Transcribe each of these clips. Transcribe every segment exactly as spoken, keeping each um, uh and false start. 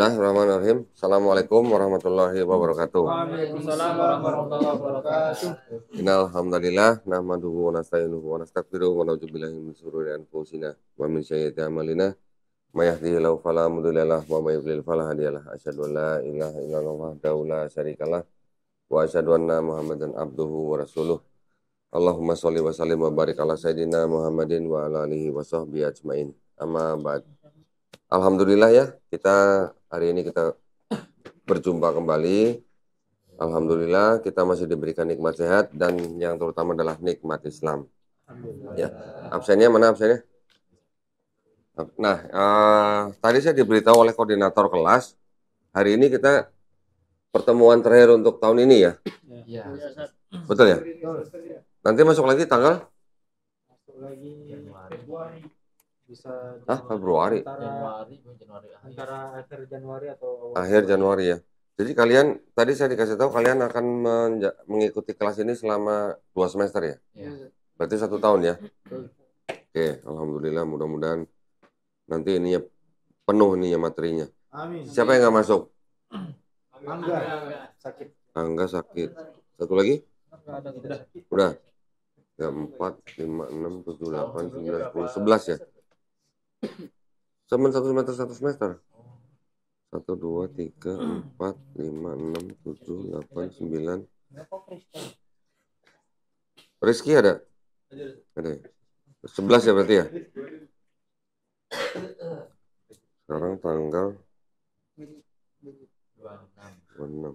Bismillahirrahmanirrahim. Assalamualaikum warahmatullahi wabarakatuh. Waalaikumsalam warahmatullahi wabarakatuh. Innal hamdalillah nahmaduhu wa nasta'inuhu wa nastaghfiruhu wa na'udzu billahi min syururi anfusina wa min sayyiati a'malina. May yahdihillahu fala mudhillalah wa may yudhlil fala hadiyalah. Asyhadu an la ilaha illallah wahdahu la syarikalah wa asyhadu anna Muhammadan abduhu wa rasuluh. Allahumma shalli wa sallim wa barik ala sayidina Muhammadin wa ala alihi wa sahbihi ajmain. Amma ba'd. Alhamdulillah ya, kita hari ini kita berjumpa kembali. Alhamdulillah kita masih diberikan nikmat sehat dan yang terutama adalah nikmat Islam. Ya, absennya mana absennya? Nah, uh, tadi saya diberitahu oleh koordinator kelas, hari ini kita pertemuan terakhir untuk tahun ini ya. Ya. Betul ya? Nanti masuk lagi tanggal? Masuk lagi Februari. Bisa ah, Februari Januari, Januari, antara akhir Januari atau akhir Januari ya. Jadi kalian tadi saya dikasih tahu kalian akan menja- mengikuti kelas ini selama dua semester ya? Iya. Berarti satu tahun ya? Oke, alhamdulillah mudah-mudahan nanti ininya penuh nih materinya. Amin. Siapa yang nggak masuk? Angga sakit. Angga sakit. Satu lagi? Udah. Ya, empat, lima, enam, tujuh, delapan, sembilan, sepuluh, sebelas ya. Cuman satu semester satu semester satu dua tiga empat lima enam tujuh delapan sembilan. Rizky ada ada sebelas ya berarti ya. Sekarang tanggal dua puluh enam.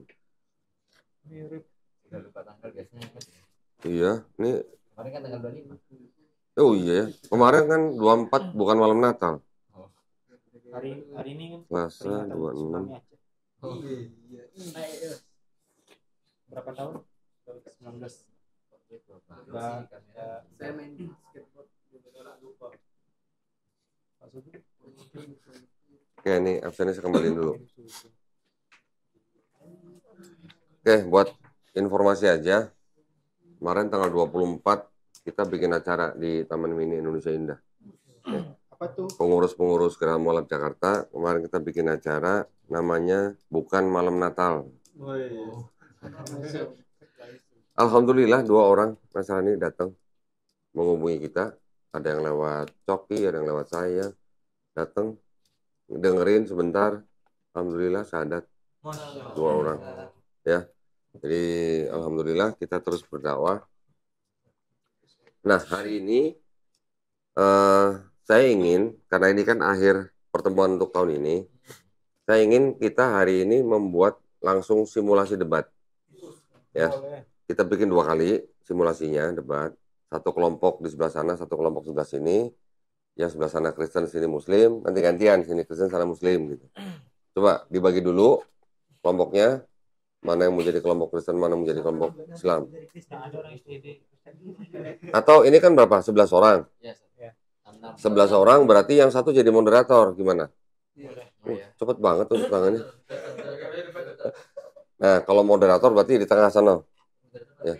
Iya ini kemarin kan tanggal dua puluh lima. Oh iya, kemarin kan dua puluh empat bukan malam Natal. Hari hari ini kan Selasa dua puluh enam. Oh iya. Berapa tahun? sembilan belas. Nah, saya main skateboard lupa. Oke, ini absennya saya kembaliin dulu. Oke, buat informasi aja. Kemarin tanggal dua puluh empat kita bikin acara di Taman Mini Indonesia Indah. Ya. Apa tuh? Pengurus-pengurus Geramualat Jakarta kemarin kita bikin acara namanya bukan malam Natal. Oh, iya. Alhamdulillah dua orang Mas Rani datang menghubungi kita. Ada yang lewat Coki, ada yang lewat saya. Datang dengerin sebentar. Alhamdulillah syahadat dua orang. Ya. Jadi alhamdulillah kita terus berdakwah. Nah hari ini uh, saya ingin, karena ini kan akhir pertemuan untuk tahun ini, saya ingin kita hari ini membuat langsung simulasi debat. Ya, kita bikin dua kali simulasinya debat, satu kelompok di sebelah sana, satu kelompok sebelah sini, yang sebelah sana Kristen, sini Muslim, nanti gantian sini Kristen, sana Muslim gitu. Coba dibagi dulu kelompoknya, mana yang mau jadi kelompok Kristen, mana yang mau jadi kelompok Islam. Atau ini kan berapa? sebelas orang. sebelas orang berarti yang satu jadi moderator. Gimana? Uh, cepet banget tuh tangannya. Nah, kalau moderator berarti di tengah sana. Ya.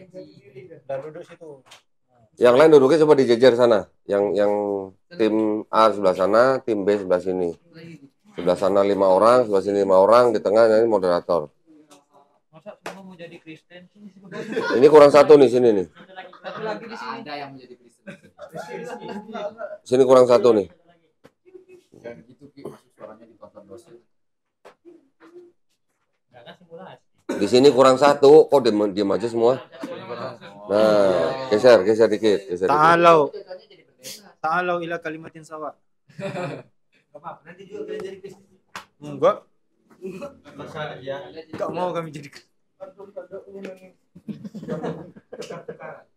Yang lain duduknya coba dijejer sana. Yang yang tim A sebelah sana, tim B sebelah sini. Sebelah sana lima orang, sebelah sini lima orang, di tengah ini moderator. Ini kurang satu nih sini nih. Satu lagi di sini. Ada yang menjadi Kristen. Sini kurang satu nih. Dan gitu Ki masuk suaranya dipotong dosen. Karena simulasi. Di sini kurang satu, kok diem, diem aja semua. Nah, geser, geser dikit, geser. Ta'alau. Ta'alau ila kalimatin sawa. Apa? Nanti juga kalian jadi Kristen. Enggak. Enggak ya. Enggak mau kami jadi Kristen.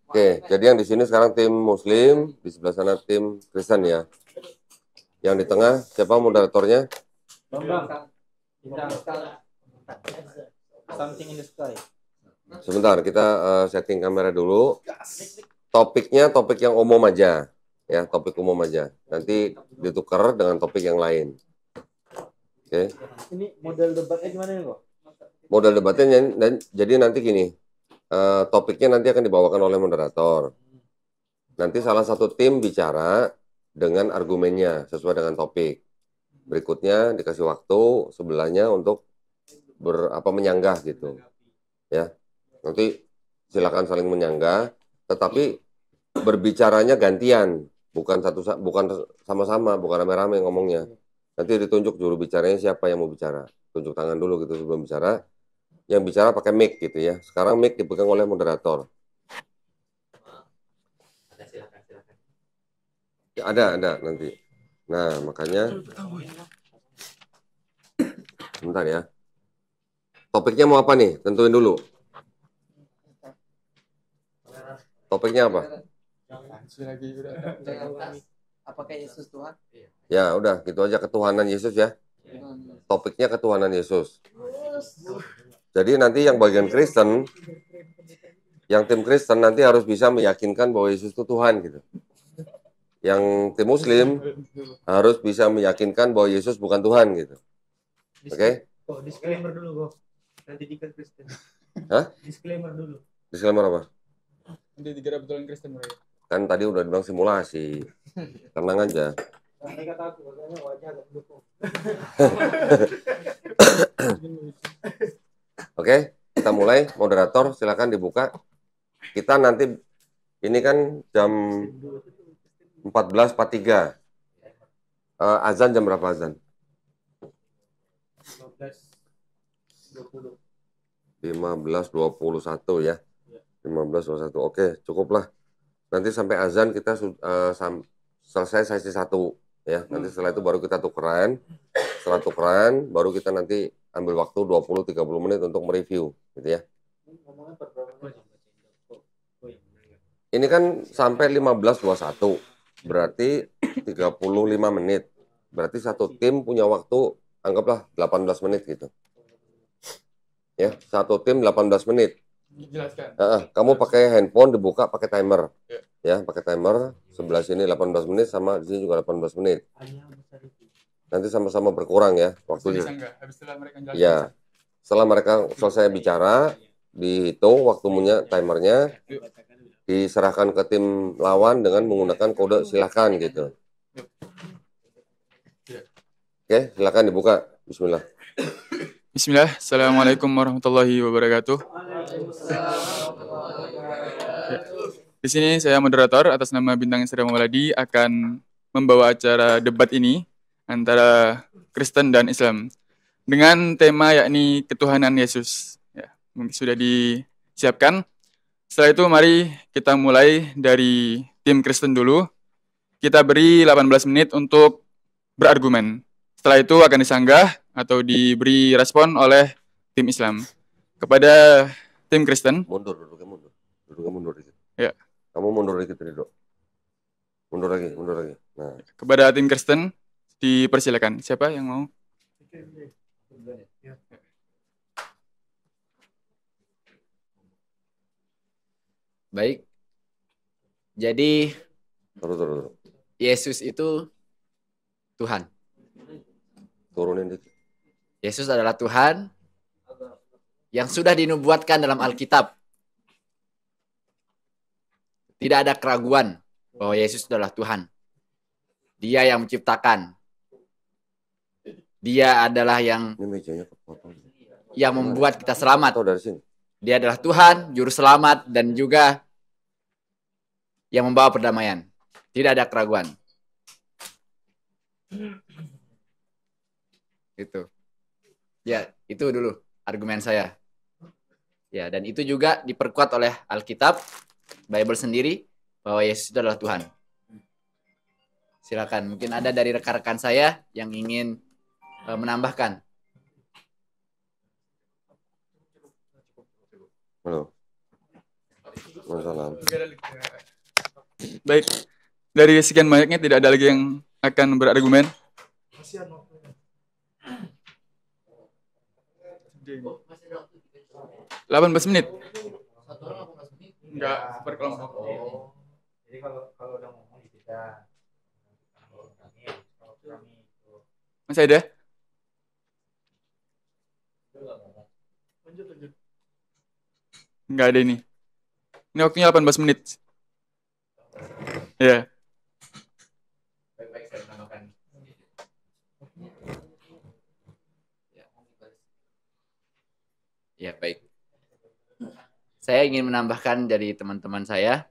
Oke, jadi yang di sini sekarang tim Muslim, di sebelah sana tim Kristen ya. Yang di tengah siapa moderatornya? Sebentar, kita uh, setting kamera dulu. Topiknya topik yang umum aja, ya topik umum aja. Nanti ditukar dengan topik yang lain. Oke. Ini model debatnya gimana nih kok? Modal debatnya dan jadi nanti gini, uh, topiknya nanti akan dibawakan oleh moderator. Nanti salah satu tim bicara dengan argumennya sesuai dengan topik. berikutnya dikasih waktu sebelahnya untuk ber, apa, menyanggah gitu ya. Nanti silakan saling menyanggah, tetapi berbicaranya gantian, bukan satu bukan sama-sama, bukan rame-rame ngomongnya. Nanti ditunjuk juru bicaranya siapa yang mau bicara, tunjuk tangan dulu gitu sebelum bicara. Yang bicara pakai mic gitu ya. Sekarang mic dipegang oleh moderator. Ada, ada nanti. Nah, makanya bentar ya. Topiknya mau apa nih? Tentuin dulu. Topiknya apa? Apakah Yesus Tuhan? Ya, udah, gitu aja, ketuhanan Yesus ya. Topiknya ketuhanan Yesus. Jadi nanti yang bagian Kristen, yang tim Kristen nanti harus bisa meyakinkan bahwa Yesus itu Tuhan gitu. Yang tim Muslim harus bisa meyakinkan bahwa Yesus bukan Tuhan gitu. Oke? Okay? Oh, disclaimer dulu kok. Nanti dikira Kristen. Hah? Disclaimer dulu. Disclaimer apa? Nanti dikira betulan Kristen mereka. Kan tadi udah dibilang simulasi. Tenang aja. Nanti kata aku katanya wajah agak mendukung. Oke, kita mulai. Moderator silakan dibuka. Kita nanti ini kan jam empat belas empat puluh tiga. Uh, azan jam berapa azan? lima belas dua puluh satu ya. lima belas dua puluh satu. Oke, cukuplah. Nanti sampai azan kita uh, sam selesai sesi satu ya. Nanti setelah itu baru kita tukeran. Setelah tukeran baru kita nanti ambil waktu dua puluh sampai tiga puluh menit untuk mereview gitu ya. Ini kan sampai lima belas dua puluh satu. Berarti tiga puluh lima menit. Berarti satu tim punya waktu anggaplah delapan belas menit gitu. Ya, satu tim delapan belas menit. Dijelaskan. Uh, kamu pakai handphone dibuka pakai timer. Ya, pakai timer. Sebelah sini delapan belas menit sama di sini juga delapan belas menit. Nanti sama-sama berkurang ya waktunya. Ya. Setelah mereka selesai bicara, dihitung waktunya timernya. Diserahkan ke tim lawan dengan menggunakan kode silahkan gitu. Oke, silahkan dibuka. Bismillah. Bismillah. Assalamualaikum warahmatullahi wabarakatuh. Di sini saya moderator atas nama Bintang Istri Mauladi akan membawa acara debat ini antara Kristen dan Islam dengan tema yakni ketuhanan Yesus. Ya, mungkin sudah disiapkan. Setelah itu mari kita mulai dari tim Kristen dulu. Kita beri delapan belas menit untuk berargumen. Setelah itu akan disanggah atau diberi respon oleh tim Islam. Kepada tim Kristen. Mundur, duduknya mundur. Duduknya mundur dikit. Ya. Kamu mundur dikit, Rido. Mundur lagi, mundur lagi. Nah. Kepada tim Kristen, dipersilakan. Siapa yang mau? Ya. Baik, jadi turun, turun, turun. Yesus itu Tuhan. Turunin dikit. Yesus adalah Tuhan yang sudah dinubuatkan dalam Alkitab. Tidak ada keraguan bahwa Yesus adalah Tuhan. Dia yang menciptakan. Dia adalah yang yang membuat kita selamat. Dari sini. Dia adalah Tuhan, juru selamat, dan juga yang membawa perdamaian. Tidak ada keraguan. Itu. Ya, itu dulu argumen saya. Ya, dan itu juga diperkuat oleh Alkitab, Bible sendiri, bahwa Yesus itu adalah Tuhan. Silakan, mungkin ada dari rekan-rekan saya yang ingin uh, menambahkan. Halo. Baik, dari sekian banyaknya tidak ada lagi yang akan berargumen. delapan belas menit. Enggak berkelompok. Jadi kalau kalau udah ngomong kita. Masih ada? Lanjut lanjut. Nggak ada ini. Ini waktunya delapan belas menit. Ya. Yeah. Ya, baik. Saya ingin menambahkan dari teman-teman saya.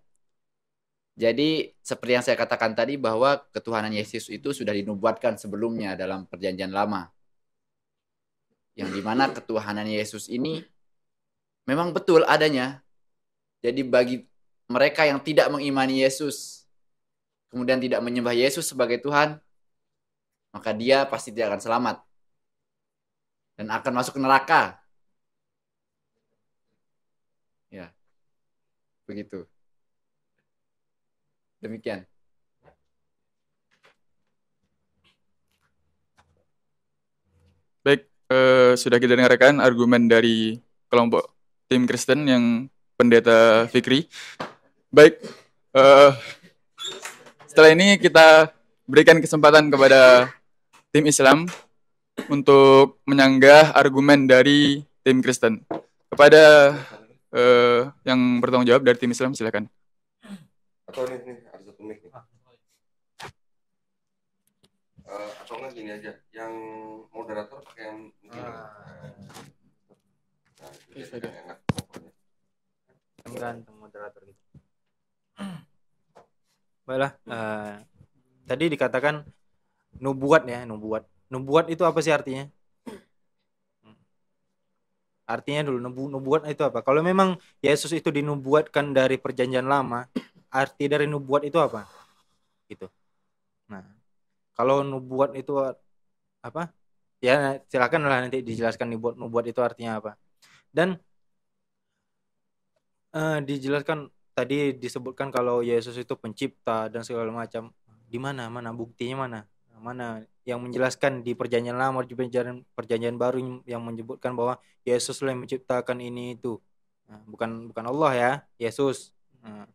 Jadi, seperti yang saya katakan tadi, bahwa ketuhanan Yesus itu sudah dinubuatkan sebelumnya dalam Perjanjian Lama. Yang dimana ketuhanan Yesus ini memang betul adanya. Jadi, bagi mereka yang tidak mengimani Yesus, kemudian tidak menyembah Yesus sebagai Tuhan, maka dia pasti tidak akan selamat. Dan akan masuk ke neraka. Ya, begitu. Demikian. Baik, eh, sudah kita dengarkan argumen dari kelompok tim Kristen yang Pendeta Fikri. Baik, eh, setelah ini kita berikan kesempatan kepada tim Islam untuk menyanggah argumen dari tim Kristen. Kepada Uh, yang bertanggung jawab dari tim Islam, silakan. Atau ini, ini ada satu mic nih. Uh, atau enggak gini aja, yang moderator pakai yang mungkin. Ah. Nah, itu ya, enak. Ganteng moderator gitu. Baiklah, uh, tadi dikatakan nubuat ya, nubuat. Nubuat itu apa sih artinya? Artinya dulu, nubu, nubuat itu apa? Kalau memang Yesus itu dinubuatkan dari Perjanjian Lama, arti dari nubuat itu apa? Gitu. Nah, kalau nubuat itu apa? Ya, silakanlah nanti dijelaskan nubuat, nubuat itu artinya apa. Dan eh, dijelaskan tadi disebutkan kalau Yesus itu pencipta dan segala macam. Di mana? Mana buktinya mana? Mana yang menjelaskan di Perjanjian Lama, di Perjanjian, perjanjian Baru yang menyebutkan bahwa Yesus lah yang menciptakan ini itu. Nah, bukan bukan Allah ya, Yesus. Nah,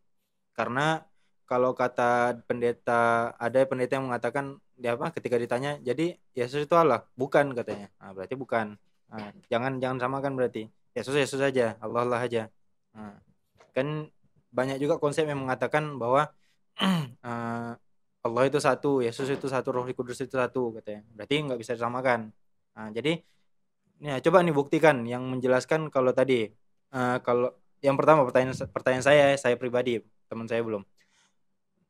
karena kalau kata pendeta, ada pendeta yang mengatakan dia apa ketika ditanya, jadi Yesus itu Allah, bukan katanya. Nah, berarti bukan. Nah, jangan jangan samakan berarti. Yesus Yesus aja, Allah Allah aja. Nah, kan banyak juga konsep yang mengatakan bahwa uh, Allah itu satu, Yesus itu satu, Roh Kudus itu satu, katanya. Berarti nggak bisa disamakan. Nah, jadi, ya, coba nih buktikan yang menjelaskan kalau tadi, uh, kalau yang pertama pertanyaan pertanyaan saya, saya pribadi, teman saya belum.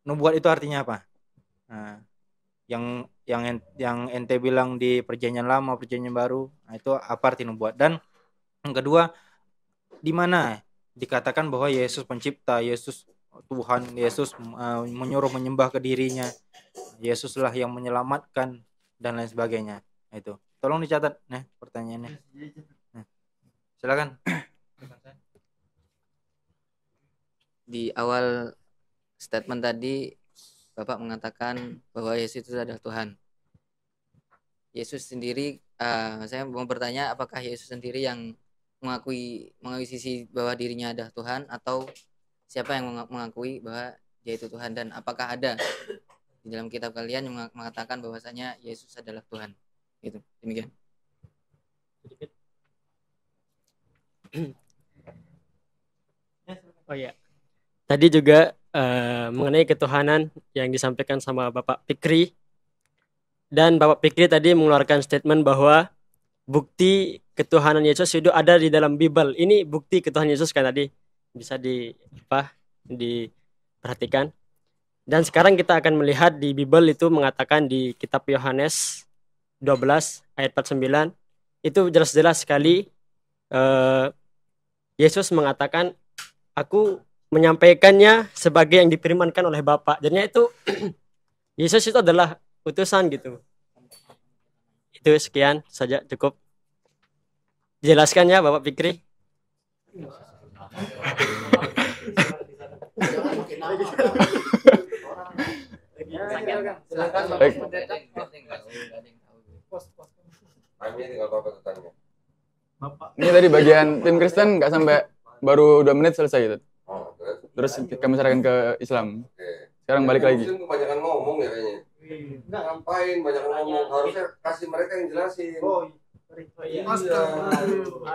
Nubuat itu artinya apa? Nah, yang yang yang ente bilang di Perjanjian Lama, Perjanjian Baru, nah itu apa arti nubuat? Dan yang kedua, di mana dikatakan bahwa Yesus pencipta, Yesus Tuhan, Yesus uh, menyuruh menyembah ke dirinya, Yesuslah yang menyelamatkan dan lain sebagainya. Itu tolong dicatat nah pertanyaannya. Nah, silakan. Di awal statement tadi Bapak mengatakan bahwa Yesus itu adalah Tuhan. Yesus sendiri, uh, saya mau bertanya apakah Yesus sendiri yang mengakui mengakui sisi bahwa dirinya adalah Tuhan, atau siapa yang mengakui bahwa dia itu Tuhan? Dan apakah ada di dalam kitab kalian yang mengatakan bahwasanya Yesus adalah Tuhan? Gitu, demikian. Oh ya, tadi juga uh, mengenai ketuhanan yang disampaikan sama Bapak Fikri. Dan Bapak Fikri tadi mengeluarkan statement bahwa bukti ketuhanan Yesus itu ada di dalam Bible. Ini bukti ketuhanan Yesus kan tadi, bisa di apa diperhatikan. Dan sekarang kita akan melihat di Bible itu mengatakan di kitab Yohanes dua belas ayat empat puluh sembilan itu jelas-jelas sekali eh, Yesus mengatakan aku menyampaikannya sebagai yang difirmankan oleh Bapa. Jadinya itu Yesus itu adalah utusan gitu. Itu sekian saja, cukup jelaskannya Bapak Fikri. Ini tadi bagian tim Kristen nggak sampai baru dua menit selesai gitu. Terus kami serahkan ke Islam. Sekarang balik lagi. Kebanyakan ngomong ya kayaknya. Nggak ngapain banyak ngomong, harusnya kasih mereka yang jelasin. Oh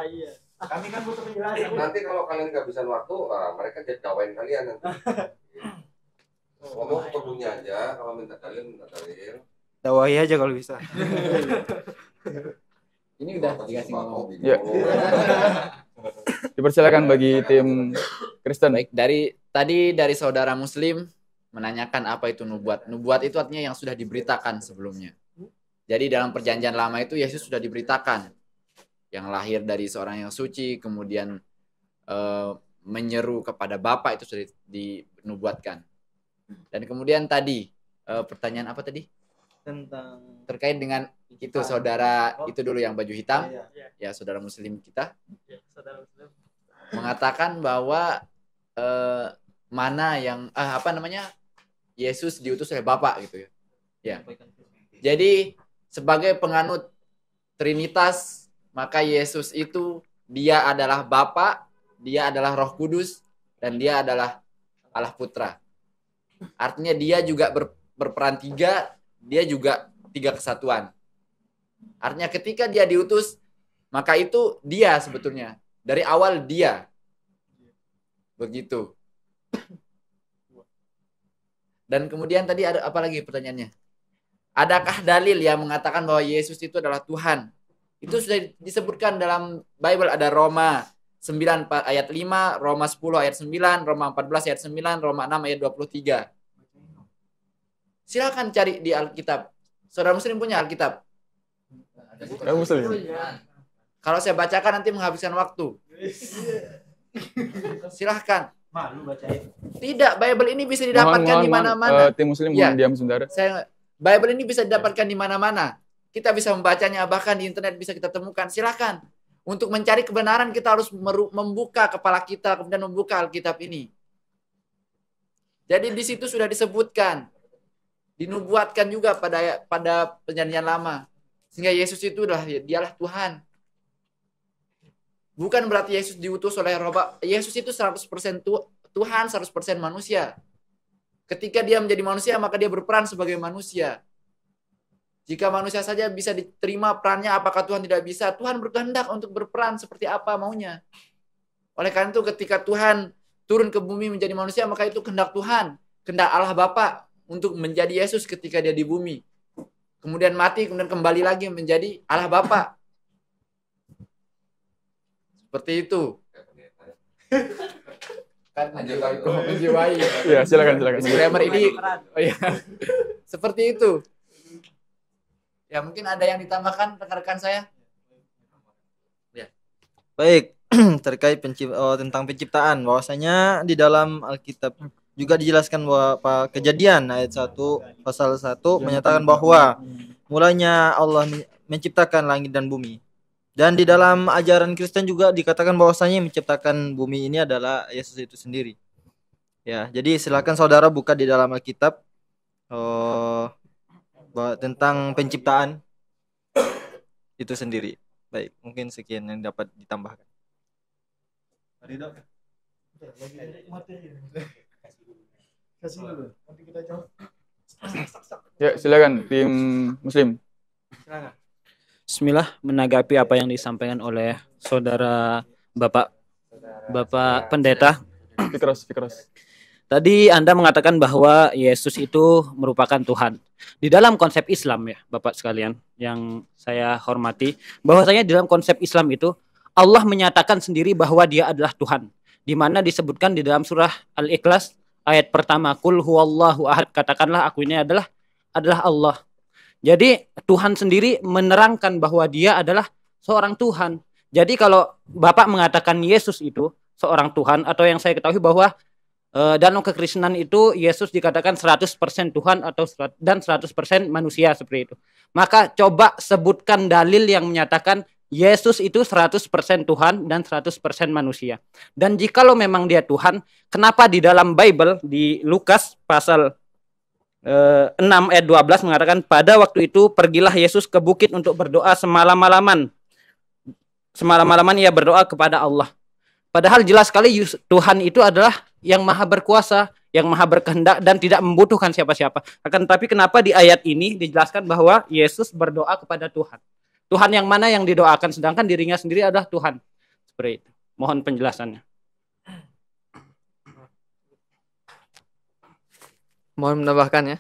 iya. Kami kan butuh penjelasan. Nanti kalau kalian kehabisan waktu, uh, mereka jadi gawain kalian nanti. Ngomong ke dunia aja, kalau minta kalian minta kalian. Dawahi aja kalau bisa. Ini udah dikasih ngomong. Ya. dipersilakan bagi tim Kristen. Baik, dari tadi dari saudara Muslim menanyakan apa itu nubuat. Nubuat itu artinya yang sudah diberitakan sebelumnya. Jadi dalam Perjanjian Lama itu Yesus sudah diberitakan, yang lahir dari seorang yang suci, kemudian eh, menyeru kepada Bapa, itu sudah dinubuatkan. Dan kemudian tadi eh, pertanyaan apa tadi? Tentang terkait dengan itu saudara itu dulu yang baju hitam, ya, ya. ya saudara Muslim kita ya, saudara Muslim. mengatakan bahwa eh, mana yang eh, apa namanya Yesus diutus oleh Bapa gitu ya. Ya. Jadi sebagai penganut Trinitas maka Yesus itu dia adalah Bapa, dia adalah Roh Kudus, dan dia adalah Allah Putra. Artinya dia juga ber, berperan tiga. Dia juga tiga kesatuan. Artinya ketika dia diutus, maka itu dia sebetulnya. Dari awal dia. Begitu. Dan kemudian tadi ada apa lagi pertanyaannya? Adakah dalil yang mengatakan bahwa Yesus itu adalah Tuhan? Itu sudah disebutkan dalam Bible. Ada Roma sembilan ayat lima, Roma sepuluh ayat sembilan, Roma empat belas ayat sembilan, Roma enam ayat dua puluh tiga. Silakan cari di Alkitab. Saudara Muslim punya Alkitab? Ada Muslim. Kalau saya bacakan nanti menghabiskan waktu. Silahkan. Tidak, Bible ini bisa didapatkan di mana-mana. Uh, tim Muslim ya. Diam sebentar. Saya, Bible ini bisa didapatkan di mana-mana. Kita bisa membacanya, bahkan di internet bisa kita temukan. Silahkan. Untuk mencari kebenaran kita harus membuka kepala kita, kemudian membuka Alkitab ini. Jadi di situ sudah disebutkan. Dinubuatkan juga pada pada Perjanjian Lama. Sehingga Yesus itu adalah dialah Tuhan. Bukan berarti Yesus diutus oleh Roma. Yesus itu seratus persen Tuhan, seratus persen manusia. Ketika dia menjadi manusia, maka dia berperan sebagai manusia. Jika manusia saja bisa diterima perannya, apakah Tuhan tidak bisa? Tuhan berkehendak untuk berperan seperti apa maunya. Oleh karena itu ketika Tuhan turun ke bumi menjadi manusia, maka itu kehendak Tuhan, kehendak Allah Bapa. Untuk menjadi Yesus ketika dia di bumi. Kemudian mati, kemudian kembali lagi menjadi Allah Bapa. Seperti itu. Kan menjiwai. Iya, silakan silakan. Disclaimer ini. Oh ya. Seperti itu. Ya, mungkin ada yang ditambahkan rekan-rekan saya? Ya. Baik, terkait pencipta, oh, tentang penciptaan. Bahwasanya di dalam Alkitab juga dijelaskan bahwa Kejadian ayat satu pasal satu menyatakan bahwa mulanya Allah menciptakan langit dan bumi. Dan di dalam ajaran Kristen juga dikatakan bahwasanya yang menciptakan bumi ini adalah Yesus itu sendiri. Ya, jadi silakan saudara buka di dalam Alkitab uh, tentang penciptaan itu sendiri. Baik, mungkin sekian yang dapat ditambahkan. Mari dok. Kasih dulu, nanti kita jawab. Ya, silakan tim Muslim. Silakan. Bismillah, menanggapi apa yang disampaikan oleh saudara Bapak Bapak Pendeta Fikros, Fikros. Tadi Anda mengatakan bahwa Yesus itu merupakan Tuhan. Di dalam konsep Islam ya, Bapak sekalian yang saya hormati, bahwasanya di dalam konsep Islam itu Allah menyatakan sendiri bahwa Dia adalah Tuhan. Di mana disebutkan di dalam surah Al-Ikhlas ayat pertama, kul huwallahu ahad, katakanlah aku ini adalah adalah Allah. Jadi Tuhan sendiri menerangkan bahwa Dia adalah seorang Tuhan. Jadi kalau Bapak mengatakan Yesus itu seorang Tuhan, atau yang saya ketahui bahwa e, dalam kekristenan itu Yesus dikatakan seratus persen Tuhan atau dan seratus persen manusia seperti itu. Maka coba sebutkan dalil yang menyatakan Yesus itu seratus persen Tuhan dan seratus persen manusia. Dan jikalau memang Dia Tuhan, kenapa di dalam Bible di Lukas pasal eh, enam ayat dua belas mengatakan pada waktu itu pergilah Yesus ke bukit untuk berdoa semalam-malaman. Semalam-malaman ia berdoa kepada Allah. Padahal jelas sekali Tuhan itu adalah yang maha berkuasa, yang maha berkehendak dan tidak membutuhkan siapa-siapa. Akan tetapi kenapa di ayat ini dijelaskan bahwa Yesus berdoa kepada Tuhan? Tuhan yang mana yang didoakan, sedangkan dirinya sendiri adalah Tuhan. Seperti itu. Mohon penjelasannya. Mohon menambahkan ya.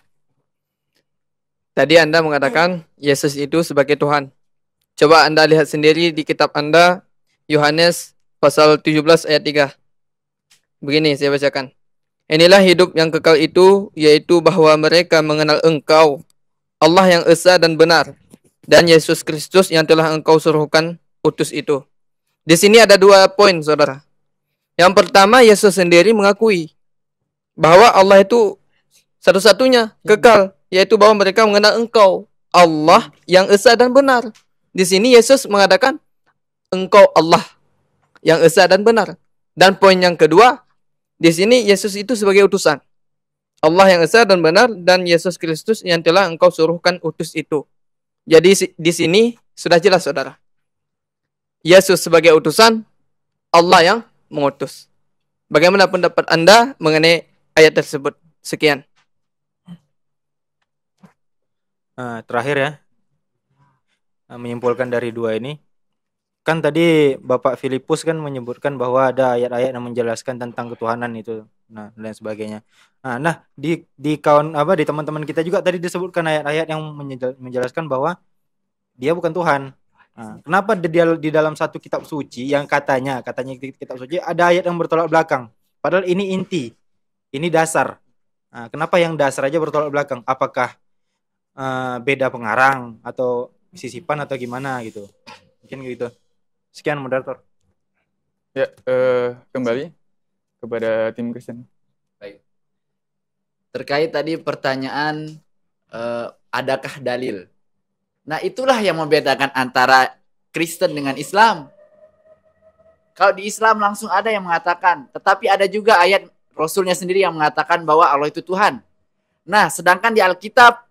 Tadi Anda mengatakan Yesus itu sebagai Tuhan. Coba Anda lihat sendiri di kitab Anda, Yohanes pasal tujuh belas ayat tiga. Begini saya bacakan. Inilah hidup yang kekal itu, yaitu bahwa mereka mengenal engkau, Allah yang esa dan benar, dan Yesus Kristus yang telah engkau suruhkan utus itu. Di sini ada dua poin, saudara. Yang pertama, Yesus sendiri mengakui bahwa Allah itu satu-satunya kekal, yaitu bahwa mereka mengenal engkau, Allah yang esa dan benar. Di sini Yesus mengatakan, engkau Allah yang esa dan benar. Dan poin yang kedua, di sini Yesus itu sebagai utusan. Allah yang esa dan benar dan Yesus Kristus yang telah engkau suruhkan utus itu. Jadi di sini sudah jelas, saudara. Yesus sebagai utusan, Allah yang mengutus. Bagaimana pendapat Anda mengenai ayat tersebut? Sekian. Nah, terakhir ya. Menyimpulkan dari dua ini. Kan tadi Bapak Filipus kan menyebutkan bahwa ada ayat-ayat yang menjelaskan tentang ketuhanan itu, nah dan sebagainya. Nah, nah di di kawan apa di teman-teman kita juga tadi disebutkan ayat-ayat yang menjelaskan bahwa dia bukan Tuhan. Nah, kenapa di, di dalam satu kitab suci yang katanya katanya kitab suci ada ayat yang bertolak belakang? Padahal ini inti, ini dasar. Nah, kenapa yang dasar aja bertolak belakang? Apakah uh, beda pengarang atau sisipan atau gimana gitu? Mungkin gitu. Sekian moderator. Ya, uh, kembali kepada tim Kristen. Baik. Terkait tadi pertanyaan uh, adakah dalil? Nah, itulah yang membedakan antara Kristen dengan Islam. Kalau di Islam langsung ada yang mengatakan, tetapi ada juga ayat Rasulnya sendiri yang mengatakan bahwa Allah itu Tuhan. Nah, sedangkan di Alkitab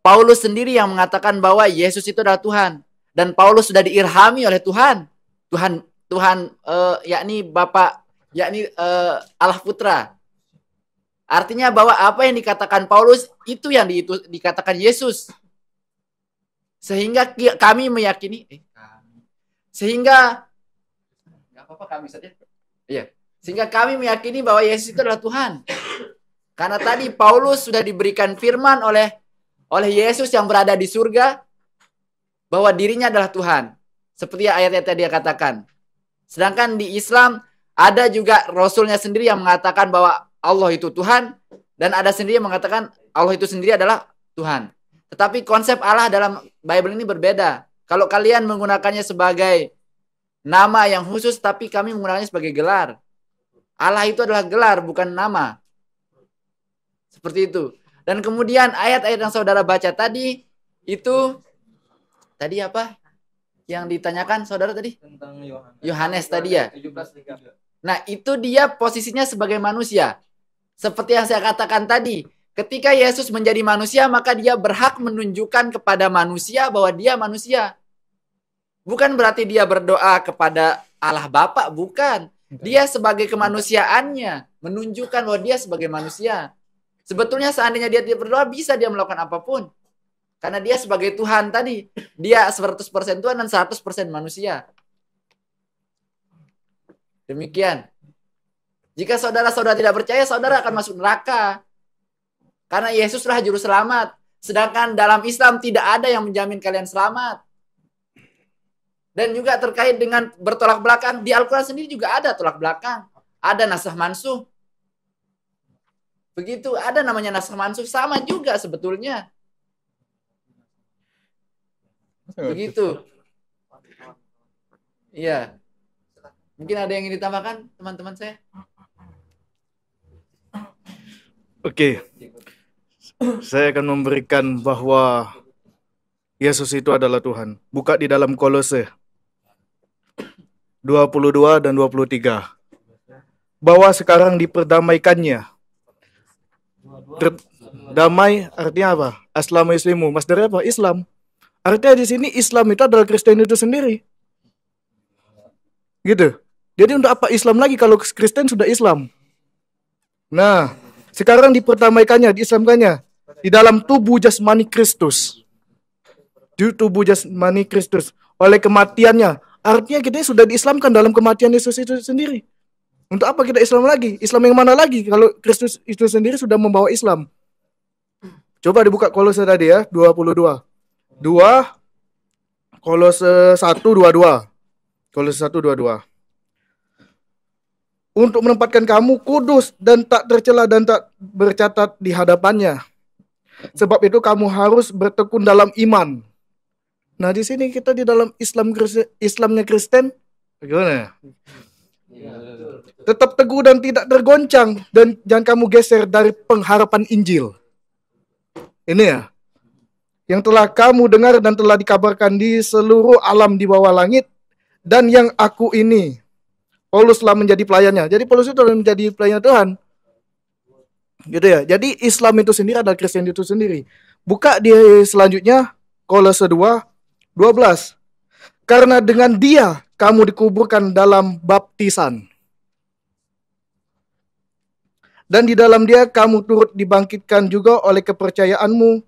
Paulus sendiri yang mengatakan bahwa Yesus itu adalah Tuhan dan Paulus sudah diirhami oleh Tuhan. Tuhan Tuhan eh, yakni Bapa yakni eh, Allah Putra. Artinya bahwa apa yang dikatakan Paulus itu yang di, itu, dikatakan Yesus. Sehingga kami meyakini eh, sehingga enggak apa-apa kami saja. Iya, sehingga kami meyakini bahwa Yesus itu adalah Tuhan. Karena tadi Paulus sudah diberikan firman oleh oleh Yesus yang berada di surga bahwa dirinya adalah Tuhan, seperti ayat-ayat tadi dia katakan. Sedangkan di Islam ada juga Rasulnya sendiri yang mengatakan bahwa Allah itu Tuhan dan ada sendiri yang mengatakan Allah itu sendiri adalah Tuhan. Tetapi konsep Allah dalam Bible ini berbeda. Kalau kalian menggunakannya sebagai nama yang khusus, tapi kami menggunakannya sebagai gelar. Allah itu adalah gelar, bukan nama. Seperti itu. Dan kemudian ayat-ayat yang saudara baca tadi itu tadi apa yang ditanyakan saudara tadi? Tentang Yohanes. Yohanes tadi ya? tujuh belas tiga puluh. Nah, itu dia posisinya sebagai manusia. Seperti yang saya katakan tadi, ketika Yesus menjadi manusia, maka dia berhak menunjukkan kepada manusia bahwa dia manusia. Bukan berarti dia berdoa kepada Allah Bapa, bukan. Dia sebagai kemanusiaannya, menunjukkan bahwa dia sebagai manusia. Sebetulnya seandainya dia tidak berdoa, bisa dia melakukan apapun. Karena dia sebagai Tuhan tadi. Dia seratus persen Tuhan dan seratus persen manusia. Demikian. Jika saudara-saudara tidak percaya, saudara akan masuk neraka. Karena Yesuslah juru selamat. Sedangkan dalam Islam tidak ada yang menjamin kalian selamat. Dan juga terkait dengan bertolak belakang. Di Al-Quran sendiri juga ada tolak belakang. Ada nasakh mansuh. Begitu, ada namanya nasakh mansuh. Sama juga sebetulnya. Begitu. Iya. Mungkin ada yang ingin ditambahkan teman-teman saya? Oke. Saya akan memberikan bahwa Yesus itu adalah Tuhan. Buka di dalam Kolose dua puluh dua dan dua puluh tiga. Bahwa sekarang diperdamaikannya. Ter- damai artinya apa? Aslama islimu. Mas dari apa? Islam. Artinya di sini Islam itu adalah Kristen itu sendiri. Gitu. Jadi untuk apa Islam lagi kalau Kristen sudah Islam? Nah, sekarang dipertamaikannya, diislamkannya di dalam tubuh jasmani Kristus. Di tubuh jasmani Kristus oleh kematiannya. Artinya kita sudah diislamkan dalam kematian Yesus itu sendiri. Untuk apa kita Islam lagi? Islam yang mana lagi kalau Kristus itu sendiri sudah membawa Islam? Coba dibuka Kolose tadi ya, dua puluh dua. dua Kolose satu dua dua. Kolose satu dua dua. untuk menempatkan kamu kudus dan tak tercela dan tak bercatat di hadapannya. Sebab itu kamu harus bertekun dalam iman. Nah, di sini kita di dalam Islam Islamnya Kristen gimana? Ya, tetap teguh dan tidak tergoncang, dan jangan kamu geser dari pengharapan Injil. Ini ya, yang telah kamu dengar dan telah dikabarkan di seluruh alam di bawah langit, dan yang aku ini, Pauluslah menjadi pelayannya. Jadi Paulus itu menjadi pelayan Tuhan. Gitu ya. Jadi Islam itu sendiri adalah Kristen itu sendiri. Buka di selanjutnya Kolose dua, dua belas. Karena dengan dia kamu dikuburkan dalam baptisan, dan di dalam dia kamu turut dibangkitkan juga oleh kepercayaanmu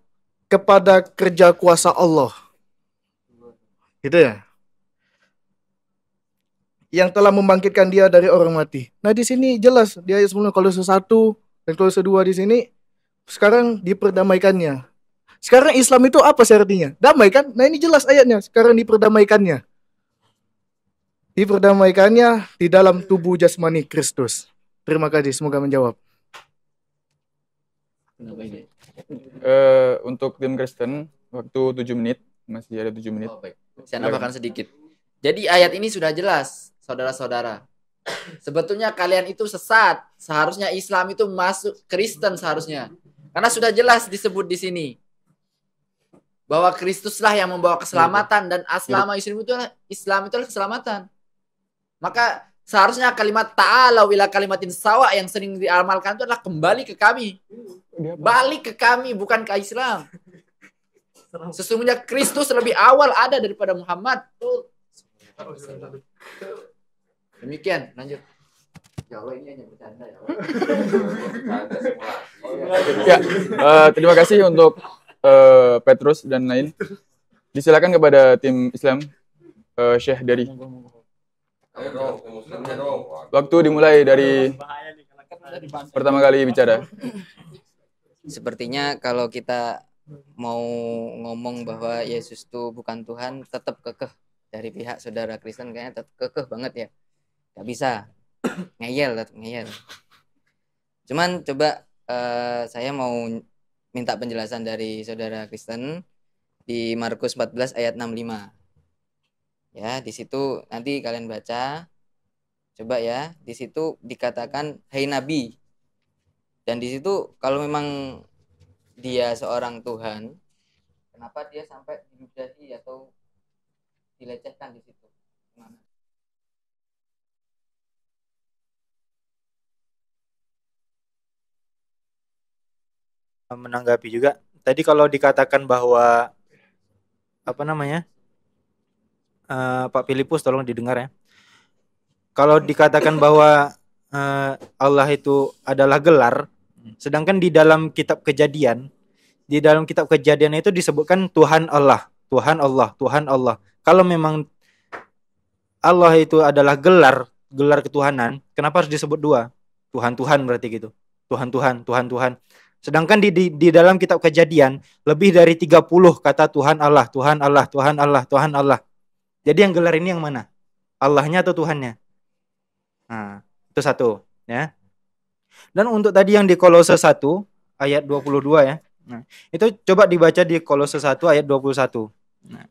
kepada kerja kuasa Allah. Gitu ya. Yang telah membangkitkan dia dari orang mati. Nah, di sini jelas dia sebelumnya Kolose satu dan Kolose dua di sini sekarang diperdamaikannya. Sekarang Islam itu apa sih artinya? Damai kan? Nah, ini jelas ayatnya. Sekarang diperdamaikannya. Diperdamaikannya di dalam tubuh jasmani Kristus. Terima kasih, semoga menjawab. Uh, untuk tim Kristen, waktu tujuh menit, masih ada tujuh menit. Oh, baik. Saya nambahkan sedikit. Jadi ayat ini sudah jelas, saudara-saudara. Sebetulnya kalian itu sesat. Seharusnya Islam itu masuk Kristen seharusnya. Karena sudah jelas disebut di sini bahwa Kristuslah yang membawa keselamatan, dan aslama Islam itu Islam itu adalah keselamatan. Maka seharusnya kalimat ta'ala wila kalimatin sawa yang sering diamalkan itu adalah kembali ke kami. Balik ke kami, bukan ke Islam. Sesungguhnya Kristus lebih awal ada daripada Muhammad. Demikian, lanjut. Ya, uh, terima kasih untuk uh, Petrus dan lain. Disilakan kepada tim Islam, uh, Syekh dari. Waktu dimulai dari pertama kali bicara. Sepertinya kalau kita mau ngomong bahwa Yesus itu bukan Tuhan, tetap kekeh dari pihak saudara Kristen, kayaknya tetap kekeh banget ya. Gak bisa ngeyel, tetap ngeyel. Cuman coba uh, saya mau minta penjelasan dari saudara Kristen di Markus empat belas ayat enam puluh lima. Ya, di situ nanti kalian baca. Coba ya, di situ dikatakan hai nabi. Dan di situ kalau memang dia seorang Tuhan, kenapa dia sampai diludahi atau dilecehkan di situ? Gimana? Menanggapi juga. Tadi kalau dikatakan bahwa apa namanya? Uh, Pak Filipus tolong didengar ya. Kalau dikatakan bahwa uh, Allah itu adalah gelar, sedangkan di dalam kitab Kejadian, di dalam kitab Kejadian itu disebutkan Tuhan Allah, Tuhan Allah, Tuhan Allah. Kalau memang Allah itu adalah gelar, gelar ketuhanan, kenapa harus disebut dua? Tuhan-Tuhan berarti gitu. Tuhan-Tuhan, Tuhan-Tuhan. Sedangkan di, di di dalam kitab Kejadian lebih dari tiga puluh kata Tuhan Allah, Tuhan Allah, Tuhan Allah, Tuhan Allah. Jadi yang gelar ini yang mana? Allahnya atau Tuhannya? Nah, itu satu, ya. Dan untuk tadi yang di Kolose satu ayat dua puluh dua ya. Nah, itu coba dibaca di Kolose satu ayat dua puluh satu. Nah,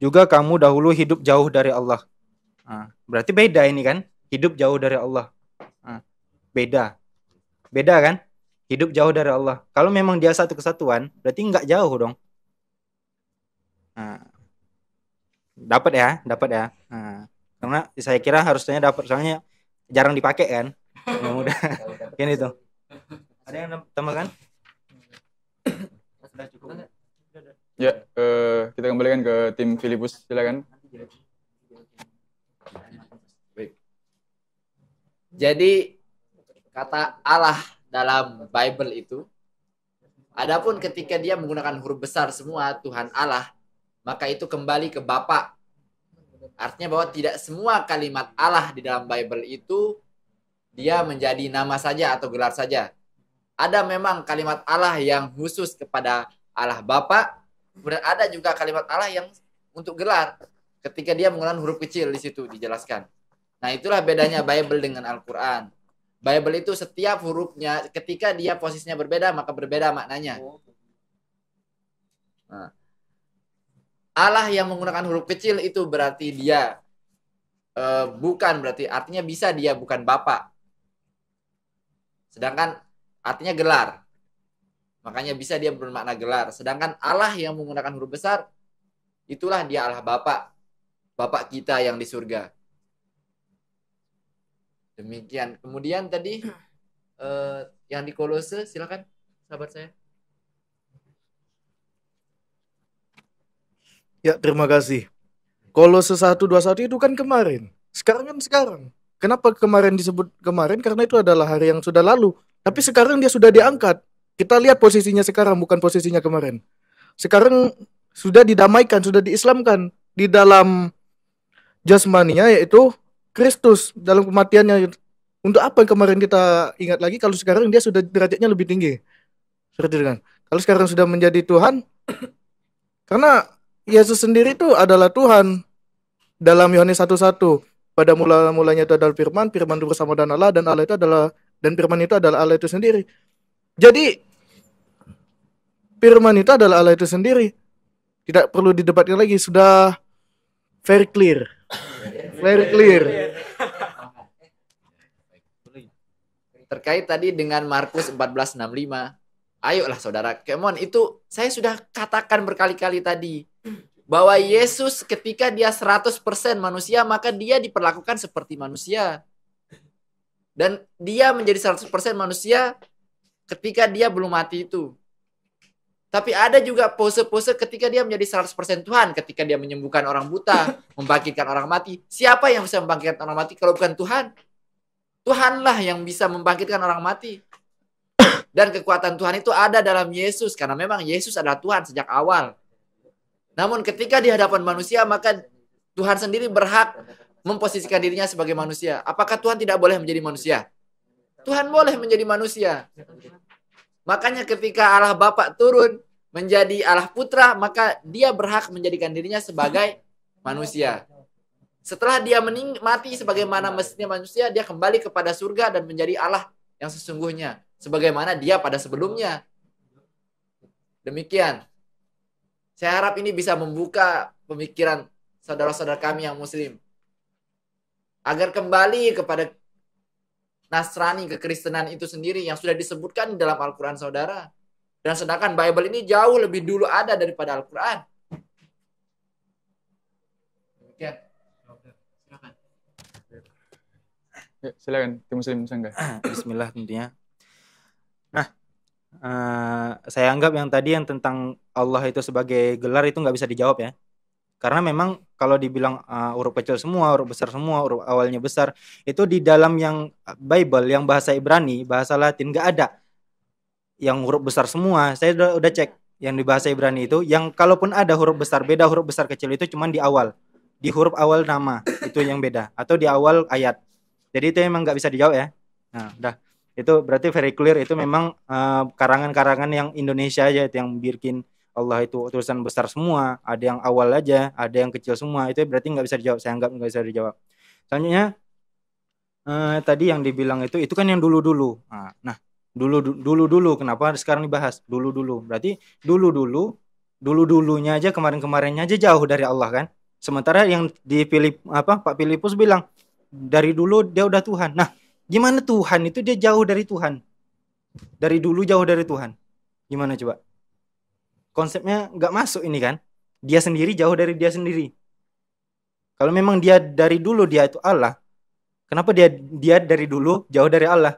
juga kamu dahulu hidup jauh dari Allah. Nah, berarti beda ini kan? Hidup jauh dari Allah. Nah, beda. Beda kan? Hidup jauh dari Allah. Kalau memang dia satu kesatuan, berarti nggak jauh dong. Nah, dapat ya, dapat ya. Nah, karena saya kira harusnya dapat, soalnya jarang dipakai kan. Mudah. Kan itu. Ada yang tambahkan? Sudah cukup. Ya, eh, kita kembalikan ke tim Filipus, silakan. Baik. Jadi kata Allah dalam Bible itu, adapun ketika dia menggunakan huruf besar semua Tuhan Allah, maka itu kembali ke Bapa. Artinya bahwa tidak semua kalimat Allah di dalam Bible itu dia menjadi nama saja atau gelar saja. Ada memang kalimat Allah yang khusus kepada Allah Bapa, kemudian ada juga kalimat Allah yang untuk gelar ketika dia menggunakan huruf kecil, di situ dijelaskan. Nah, itulah bedanya Bible dengan Al-Quran. Bible itu setiap hurufnya ketika dia posisinya berbeda maka berbeda maknanya. Nah, Allah yang menggunakan huruf kecil itu berarti dia eh, bukan berarti artinya bisa dia bukan Bapa. Sedangkan artinya gelar. Makanya bisa dia bermakna gelar. Sedangkan Allah yang menggunakan huruf besar itulah dia Allah Bapa. Bapak kita yang di surga. Demikian. Kemudian tadi eh, yang di Kolose, silakan sahabat saya. Ya, terima kasih. Kolose satu dua satu itu kan kemarin. Sekarang kan sekarang. Kenapa kemarin disebut kemarin? Karena itu adalah hari yang sudah lalu. Tapi sekarang dia sudah diangkat. Kita lihat posisinya sekarang, bukan posisinya kemarin. Sekarang sudah didamaikan, sudah diislamkan di dalam jasmaninya, yaitu Kristus dalam kematiannya. Untuk apa yang kemarin kita ingat lagi kalau sekarang dia sudah derajatnya lebih tinggi? Seperti dengan kalau sekarang sudah menjadi Tuhan, karena Yesus sendiri itu adalah Tuhan. Dalam Yohanes satu satu, pada mula-mulanya itu adalah firman, firman itu bersama dengan Allah, dan Allah itu adalah dan firman itu adalah Allah itu sendiri. Jadi firman itu adalah Allah itu sendiri. Tidak perlu didebatkan lagi, sudah very clear. Very clear. Terkait tadi dengan Markus empat belas enam puluh lima. Ayolah saudara, come on, itu saya sudah katakan berkali-kali tadi bahwa Yesus ketika dia seratus persen manusia, maka dia diperlakukan seperti manusia. Dan dia menjadi seratus persen manusia ketika dia belum mati itu. Tapi ada juga pose-pose ketika dia menjadi seratus persen Tuhan. Ketika dia menyembuhkan orang buta, membangkitkan orang mati. Siapa yang bisa membangkitkan orang mati kalau bukan Tuhan? Tuhanlah yang bisa membangkitkan orang mati. Dan kekuatan Tuhan itu ada dalam Yesus. Karena memang Yesus adalah Tuhan sejak awal. Namun ketika di hadapan manusia, maka Tuhan sendiri berhak memposisikan dirinya sebagai manusia. Apakah Tuhan tidak boleh menjadi manusia? Tuhan boleh menjadi manusia. Makanya ketika Allah Bapa turun menjadi Allah Putra, maka dia berhak menjadikan dirinya sebagai manusia. Setelah dia mati sebagaimana mestinya manusia, dia kembali kepada surga dan menjadi Allah yang sesungguhnya, sebagaimana dia pada sebelumnya. Demikian. Saya harap ini bisa membuka pemikiran saudara-saudara kami yang muslim, agar kembali kepada Nasrani, kekristenan itu sendiri yang sudah disebutkan dalam Al-Quran saudara. Dan sedangkan Bible ini jauh lebih dulu ada daripada Al-Quran. Demikian. Silakan. Silakan, tim muslim sangga. Bismillah tentunya. Nah, uh, saya anggap yang tadi yang tentang Allah itu sebagai gelar itu nggak bisa dijawab ya. Karena memang kalau dibilang uh, huruf kecil semua, huruf besar semua, huruf awalnya besar, itu di dalam yang Bible, yang bahasa Ibrani, bahasa Latin gak ada. Yang huruf besar semua, saya udah, udah cek yang di bahasa Ibrani itu, yang kalaupun ada huruf besar, beda huruf besar kecil itu cuma di awal. Di huruf awal nama, itu yang beda. Atau di awal ayat. Jadi itu memang gak bisa dijawab ya. Nah udah, itu berarti very clear, itu memang uh, karangan-karangan yang Indonesia aja itu yang bikin Allah itu tulisan besar semua, ada yang awal aja, ada yang kecil semua, itu berarti nggak bisa dijawab, saya anggap nggak bisa dijawab. Selanjutnya, eh, tadi yang dibilang itu, itu kan yang dulu-dulu. Nah, dulu-dulu, kenapa sekarang dibahas? Dulu-dulu, berarti dulu-dulu, dulu-dulunya aja, kemarin-kemarinnya aja jauh dari Allah kan? Sementara yang dipilih, apa, Pak Filipus bilang, dari dulu dia udah Tuhan. Nah, gimana Tuhan itu dia jauh dari Tuhan? Dari dulu jauh dari Tuhan. Gimana coba? Konsepnya nggak masuk ini kan. Dia sendiri jauh dari dia sendiri. Kalau memang dia dari dulu dia itu Allah, kenapa dia dia dari dulu jauh dari Allah?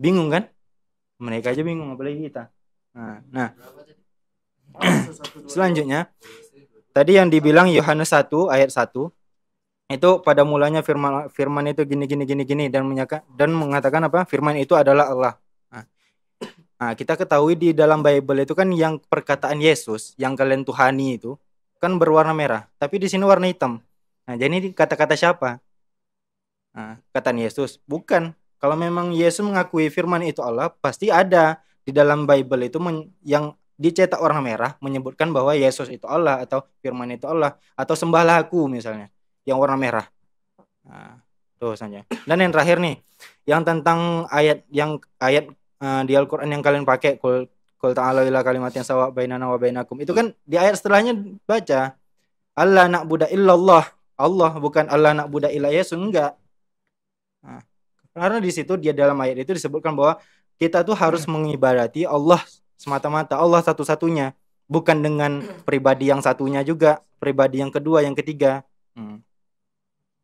Bingung kan? Mereka aja bingung, apalagi kita. Nah, nah. Selanjutnya, tadi yang dibilang Yohanes satu ayat satu, itu pada mulanya firman firman itu gini gini gini gini dan menyaka, dan mengatakan apa? Firman itu adalah Allah. Nah, kita ketahui di dalam Bible itu kan yang perkataan Yesus yang kalian tuhani itu kan berwarna merah, tapi di sini warna hitam. Nah, jadi ini kata-kata siapa? Nah, kataan Yesus. Bukan. Kalau memang Yesus mengakui firman itu Allah, pasti ada di dalam Bible itu men- yang dicetak warna merah menyebutkan bahwa Yesus itu Allah atau firman itu Allah atau sembahlah aku misalnya, yang warna merah. Nah, dosanya. Dan yang terakhir nih, yang tentang ayat yang ayat uh, di Al-Quran yang kalian pakai, kul, kul ta'ala ila kalimat yang sawa bainana wa bainakum, itu kan di ayat setelahnya baca Allah na'budu illallah, Allah bukan Allah na'budu illa yasun, enggak. Nah, karena di situ dia dalam ayat itu disebutkan bahwa kita tuh harus mengibadati Allah semata-mata, Allah satu-satunya, bukan dengan pribadi yang satunya juga, pribadi yang kedua, yang ketiga. Hmm.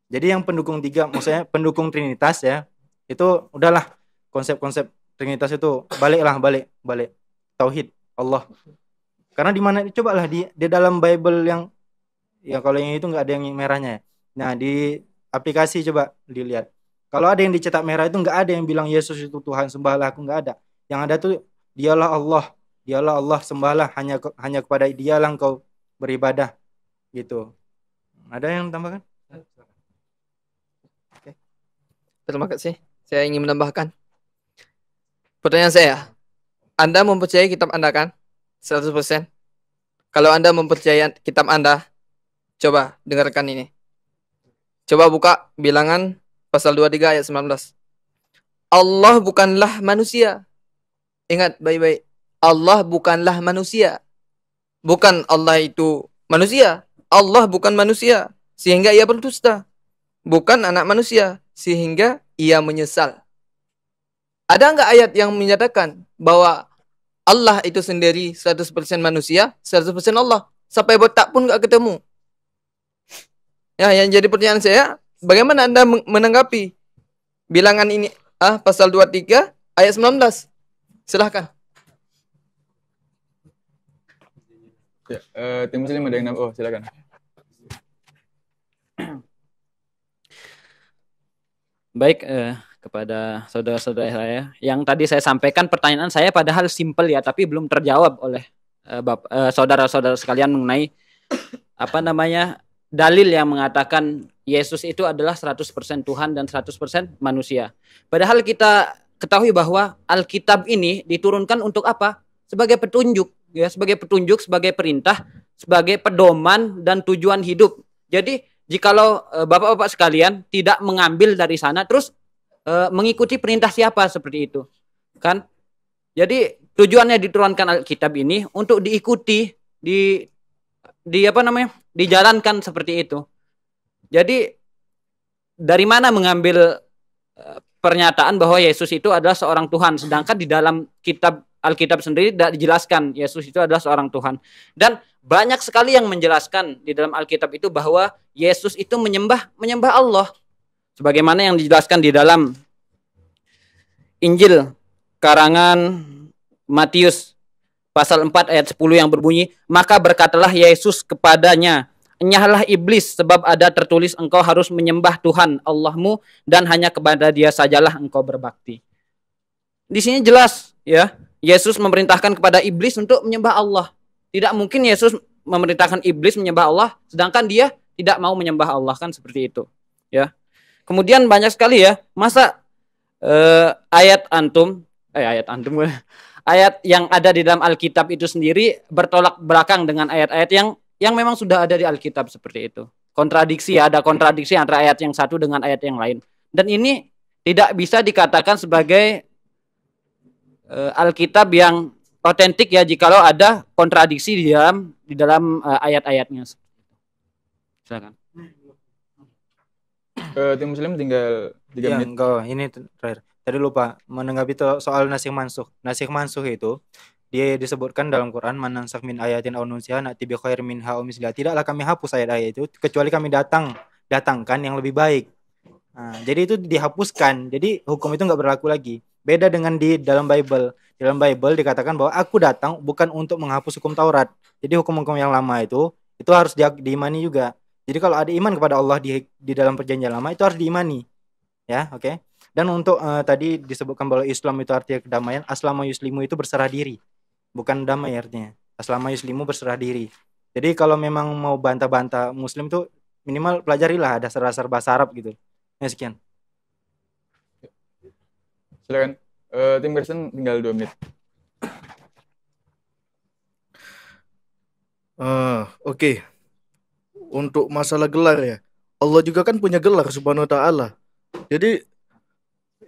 Jadi yang pendukung tiga, maksudnya pendukung Trinitas ya, itu udahlah konsep-konsep Trinitas itu baliklah balik balik tauhid Allah. Karena di mana cobalah di di dalam Bible yang ya kalau yang itu nggak ada yang merahnya. Ya. Nah di aplikasi coba dilihat. Kalau ada yang dicetak merah itu nggak ada yang bilang Yesus itu Tuhan sembahlah aku, nggak ada. Yang ada tuh dialah Allah, dialah Allah sembahlah, hanya hanya kepada dialah engkau beribadah gitu. Ada yang tambahkan? Oke. Terima kasih. Saya ingin menambahkan. Pertanyaan saya, Anda mempercayai kitab Anda kan? seratus persen. Kalau Anda mempercayai kitab Anda, coba dengarkan ini. Coba buka Bilangan pasal dua puluh tiga ayat sembilan belas. Allah bukanlah manusia. Ingat baik-baik. Allah bukanlah manusia. Bukan Allah itu manusia. Allah bukan manusia, sehingga ia berdusta. Bukan anak manusia, sehingga ia menyesal. Ada enggak ayat yang menyatakan bahwa Allah itu sendiri seratus persen manusia, seratus persen Allah? Sampai botak pun enggak ketemu. Ya, yang jadi pertanyaan saya, bagaimana Anda menanggapi Bilangan ini, ah, pasal dua puluh tiga, ayat sembilan belas? Silahkan. Ya, uh, tim muslim ada yang nambah. Oh, silakan. Baik, uh, kepada saudara-saudara saya. Yang tadi saya sampaikan pertanyaan saya padahal simple ya, tapi belum terjawab oleh uh, bap- uh, saudara-saudara sekalian mengenai apa namanya dalil yang mengatakan Yesus itu adalah seratus persen Tuhan dan seratus persen manusia. Padahal kita ketahui bahwa Alkitab ini diturunkan untuk apa? Sebagai petunjuk. Ya, sebagai petunjuk, sebagai perintah, sebagai pedoman dan tujuan hidup. Jadi jikalau e, bapak-bapak sekalian tidak mengambil dari sana, terus e, mengikuti perintah siapa seperti itu, kan? Jadi tujuannya diturunkan Alkitab ini untuk diikuti, di, di apa namanya, dijalankan seperti itu. Jadi dari mana mengambil e, pernyataan bahwa Yesus itu adalah seorang Tuhan, sedangkan di dalam kitab Alkitab sendiri tidak dijelaskan Yesus itu adalah seorang Tuhan. Dan banyak sekali yang menjelaskan di dalam Alkitab itu bahwa Yesus itu menyembah menyembah Allah, sebagaimana yang dijelaskan di dalam Injil karangan Matius pasal empat ayat sepuluh yang berbunyi, maka berkatalah Yesus kepadanya, enyahlah iblis, sebab ada tertulis engkau harus menyembah Tuhan Allahmu dan hanya kepada Dia sajalah engkau berbakti. Di sini jelas ya, Yesus memerintahkan kepada iblis untuk menyembah Allah. Tidak mungkin Yesus memerintahkan iblis menyembah Allah sedangkan dia tidak mau menyembah Allah, kan seperti itu, ya. Kemudian banyak sekali ya, masa eh, ayat antum, eh ayat antum, ayat yang ada di dalam Alkitab itu sendiri bertolak belakang dengan ayat-ayat yang yang memang sudah ada di Alkitab seperti itu. Kontradiksi ya, ada kontradiksi antara ayat yang satu dengan ayat yang lain. Dan ini tidak bisa dikatakan sebagai Alkitab yang otentik ya, jikalau ada kontradiksi di dalam di dalam uh, ayat-ayatnya. Silakan. Uh, tim Muslim tinggal tiga ya, menit. Enggak, ini terakhir. Tadi lupa menanggapi soal nasikh mansukh. Nasikh mansukh itu dia disebutkan dalam Quran, manansakh min ayatin aw nunsiha na'ti bi khairin minha aw misliha. Tidaklah kami hapus ayat-ayat itu kecuali kami datang datangkan yang lebih baik. Nah, jadi itu dihapuskan. Jadi hukum itu enggak berlaku lagi. Beda dengan di dalam Bible. Dalam Bible dikatakan bahwa aku datang bukan untuk menghapus hukum Taurat. Jadi hukum-hukum yang lama itu, itu harus di, diimani juga. Jadi kalau ada iman kepada Allah di, di dalam perjanjian lama, itu harus diimani. Ya, oke. Okay? Dan untuk uh, tadi disebutkan bahwa Islam itu artinya kedamaian. Aslama yuslimu itu berserah diri. Bukan damai artinya. Aslama yuslimu berserah diri. Jadi kalau memang mau bantah-bantah Muslim tuh minimal pelajarilah dasar-dasar bahasa Arab gitu. Ya, sekian. Silakan, uh, tim Kristen tinggal dua menit. Uh, Oke, okay. Untuk masalah gelar ya, Allah juga kan punya gelar Subhanahu Wa Taala. Jadi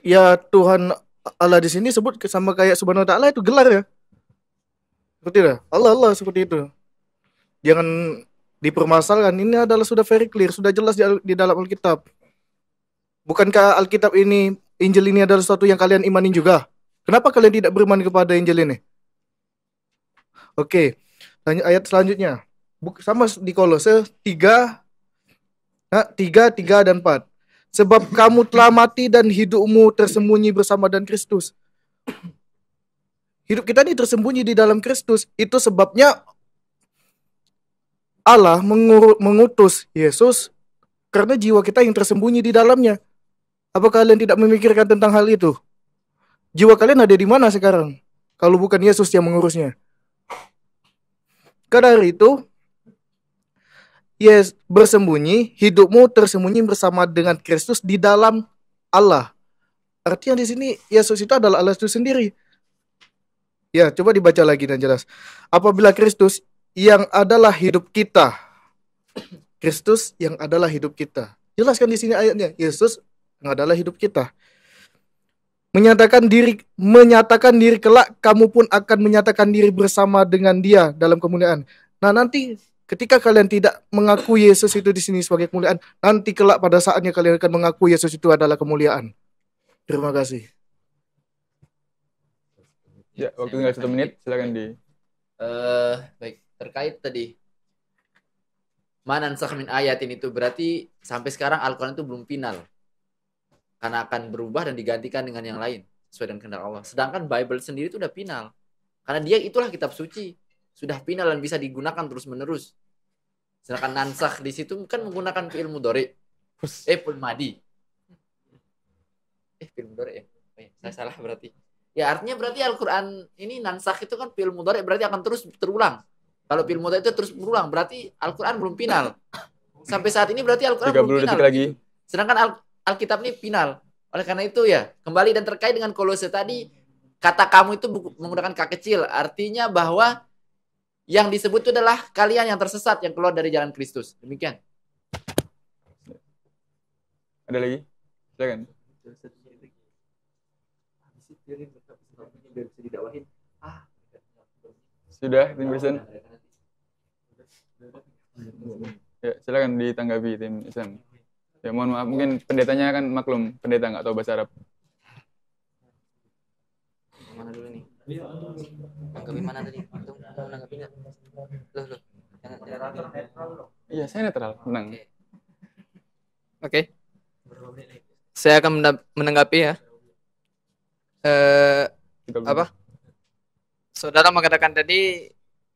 ya Tuhan Allah di sini sebut sama kayak Subhanahu wa Ta'ala itu gelar ya. Seperti itu. Allah Allah seperti itu. Jangan dipermasalahkan. Ini adalah sudah very clear, sudah jelas di, di dalam Alkitab. Bukankah Alkitab ini, Injil ini adalah sesuatu yang kalian imanin juga? Kenapa kalian tidak beriman kepada Injil ini? Oke, okay. Ayat selanjutnya. Sama di Kolose tiga, nah, tiga, tiga, dan empat. Sebab kamu telah mati dan hidupmu tersembunyi bersama dengan Kristus. Hidup kita ini tersembunyi di dalam Kristus. Itu sebabnya Allah mengutus Yesus karena jiwa kita yang tersembunyi di dalamnya. Apa kalian tidak memikirkan tentang hal itu? Jiwa kalian ada di mana sekarang? Kalau bukan Yesus yang mengurusnya. Karena dari itu, yes, bersembunyi, hidupmu tersembunyi bersama dengan Kristus di dalam Allah. Artinya di sini Yesus itu adalah Allah itu sendiri. Ya, coba dibaca lagi dan jelas. Apabila Kristus yang adalah hidup kita. Kristus yang adalah hidup kita. Jelaskan di sini ayatnya. Yesus yang adalah hidup kita. Menyatakan diri menyatakan diri kelak kamu pun akan menyatakan diri bersama dengan Dia dalam kemuliaan. Nah, nanti ketika kalian tidak mengakui Yesus itu di sini sebagai kemuliaan, nanti kelak pada saatnya kalian akan mengakui Yesus itu adalah kemuliaan. Terima kasih. Ya, waktu tinggal satu menit, silakan di. Uh, baik, terkait tadi manansakh min ayatin itu berarti sampai sekarang Al-Quran itu belum final, karena akan berubah dan digantikan dengan yang lain sesuai dengan kehendak Allah. Sedangkan Bible sendiri itu udah final, karena dia itulah kitab suci, sudah final dan bisa digunakan terus menerus. Sedangkan nansakh di situ kan menggunakan fi'il mudhari, eh fi'il madi, eh fi'il mudhari ya, oh, ya. Saya salah berarti. Ya artinya berarti Al-Quran ini nansakh itu kan fi'il mudhari, berarti akan terus terulang. Kalau fi'il mudhari itu terus berulang, berarti Al-Quran belum final. Sampai saat ini berarti Al-Quran belum final. Lagi. Sedangkan Al- Alkitab ini final. Oleh karena itu ya, kembali dan terkait dengan Kolose tadi, kata kamu itu menggunakan k kecil. Artinya bahwa yang disebut itu adalah kalian yang tersesat, yang keluar dari jalan Kristus. Demikian. Ada lagi? Silakan. Sudah, tim Bison. Ya, silakan ditanggapi tim Bison. Ya, mohon maaf, mungkin pendetanya kan maklum, pendeta nggak tahu bahasa Arab. Mana dulu nih? Tanggapi mana tadi? Tolong tanggapinya. Loh, loh. Jangan netral dong. Iya, saya netral, tenang. Oke. Okay. Okay. Saya akan menanggapi ya. Eh, apa? Saudara mengatakan tadi,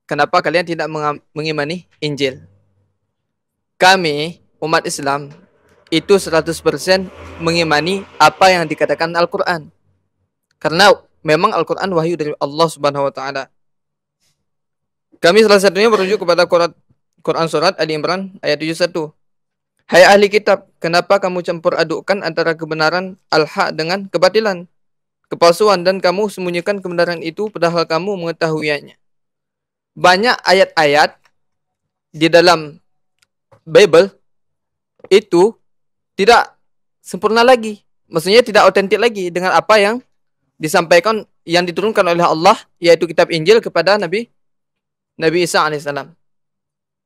kenapa kalian tidak mengimani Injil? Kami, umat Islam, itu seratus persen mengimani apa yang dikatakan Al-Quran. Karena memang Al-Quran wahyu dari Allah Subhanahu wa Ta'ala. Kami salah satunya merujuk kepada Quran Surat Ali Imran ayat tujuh puluh satu. Hai ahli kitab, kenapa kamu campur adukkan antara kebenaran al-haq dengan kebatilan, kepalsuan, dan kamu sembunyikan kebenaran itu padahal kamu mengetahuinya. Banyak ayat-ayat di dalam Bible itu tidak sempurna lagi. Maksudnya tidak otentik lagi dengan apa yang disampaikan, yang diturunkan oleh Allah, yaitu kitab Injil kepada Nabi Nabi Isa alaihissalam.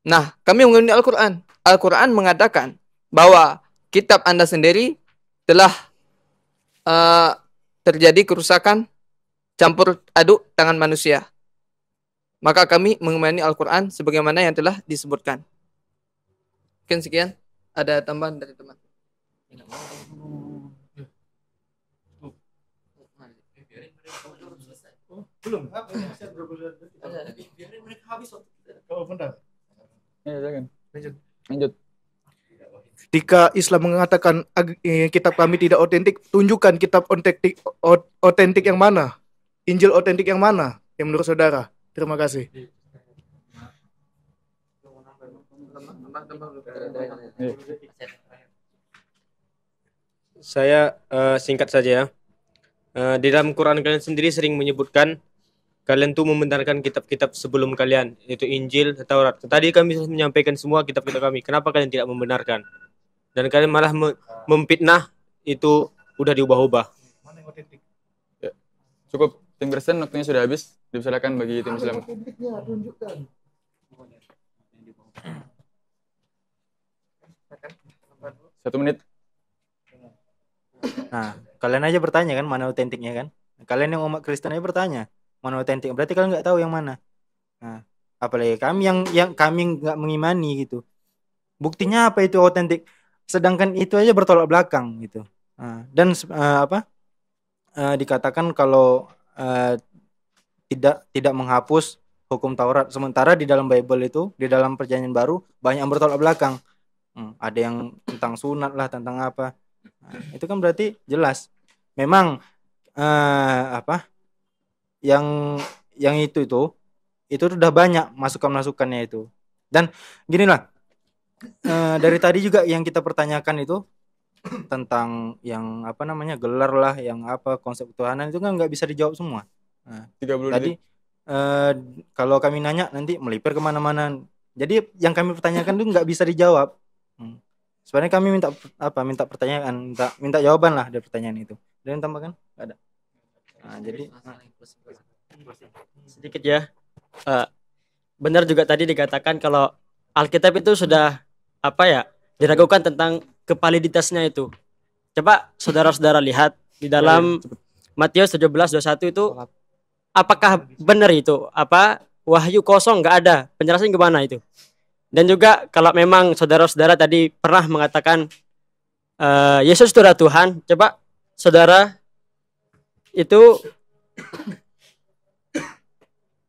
Nah, kami mengikuti Al-Quran. Al-Quran mengatakan bahwa kitab Anda sendiri telah uh, terjadi kerusakan campur aduk tangan manusia. Maka kami mengimani Al-Quran sebagaimana yang telah disebutkan. Mungkin sekian. Ada tambahan dari teman? Belum. Biarin mereka habis waktu kita. Oh, benar. Ya, silakan. Lanjut. Lanjut. Ketika Islam mengatakan eh, kitab kami tidak otentik, tunjukkan kitab otentik otentik yang mana? Injil otentik yang mana? Yang menurut saudara. Terima kasih. Saya uh, singkat saja ya. Uh, di dalam Quran kalian sendiri sering menyebutkan kalian tuh membenarkan kitab-kitab sebelum kalian, yaitu Injil, Taurat. Tadi kami menyampaikan semua kitab-kitab kami. Kenapa kalian tidak membenarkan? Dan kalian malah mem- memfitnah itu udah diubah-ubah. Ya. Cukup, tim Kristen waktunya sudah habis. Dipersilakan bagi tim Islam. Satu menit. Nah, kalian aja bertanya kan mana otentiknya kan? Kalian yang umat Kristen aja bertanya mana otentik. Berarti kalian nggak tahu yang mana. Nah, apalagi kami yang yang kami nggak mengimani gitu. Buktinya apa itu otentik? Sedangkan itu aja bertolak belakang gitu. Nah, dan uh, apa uh, dikatakan kalau uh, tidak tidak menghapus hukum Taurat. Sementara di dalam Bible itu, di dalam Perjanjian Baru banyak yang bertolak belakang. Hmm, ada yang tentang sunat lah, tentang apa? Nah, itu kan berarti jelas. Memang uh, apa yang yang itu itu itu udah banyak masukan-masukannya itu. Dan ginilah, e, dari tadi juga yang kita pertanyakan itu tentang yang apa namanya gelar lah, yang apa konsep ketuhanan itu kan nggak bisa dijawab semua. Nah, tadi e, kalau kami nanya nanti melipir kemana-mana. Jadi yang kami pertanyakan itu nggak bisa dijawab. Hmm. Sebenarnya kami minta apa? Minta pertanyaan, minta, minta jawaban lah dari pertanyaan itu. Dan tambahkan? Nggak ada. Nah, jadi sedikit ya. Uh, benar juga tadi dikatakan kalau Alkitab itu sudah apa ya diragukan tentang kevaliditasnya itu. Coba saudara-saudara lihat di dalam Matius tujuh belas dua puluh satu itu, apakah benar itu apa wahyu kosong, nggak ada penjelasan gimana itu. Dan juga kalau memang saudara-saudara tadi pernah mengatakan uh, Yesus itu adalah Tuhan, coba saudara itu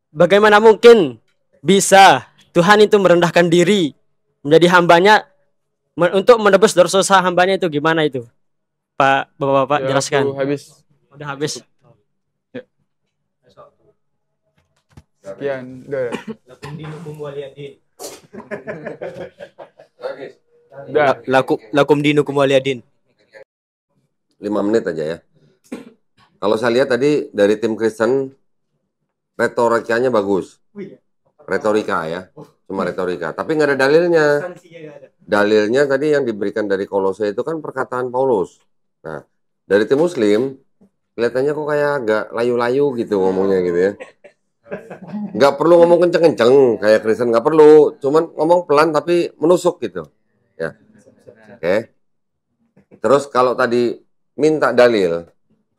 bagaimana mungkin bisa Tuhan itu merendahkan diri menjadi hambanya untuk menebus dosa hambanya itu, gimana itu? Pak, Bapak-bapak ya, jelaskan. Udah habis. Udah habis. Ya. Sekian. Udah. Lakum, lakum dinukum waliyadin. lima menit aja ya. Kalau saya lihat tadi dari tim Kristen retorikanya bagus, retorika ya, cuma retorika. Tapi nggak ada dalilnya. Dalilnya tadi yang diberikan dari Kolose itu kan perkataan Paulus. Nah, dari tim Muslim kelihatannya kok kayak agak layu-layu gitu ngomongnya gitu ya. Nggak perlu ngomong kenceng-kenceng kayak Kristen, nggak perlu. Cuman ngomong pelan tapi menusuk gitu. Ya, oke. Okay. Terus kalau tadi minta dalil,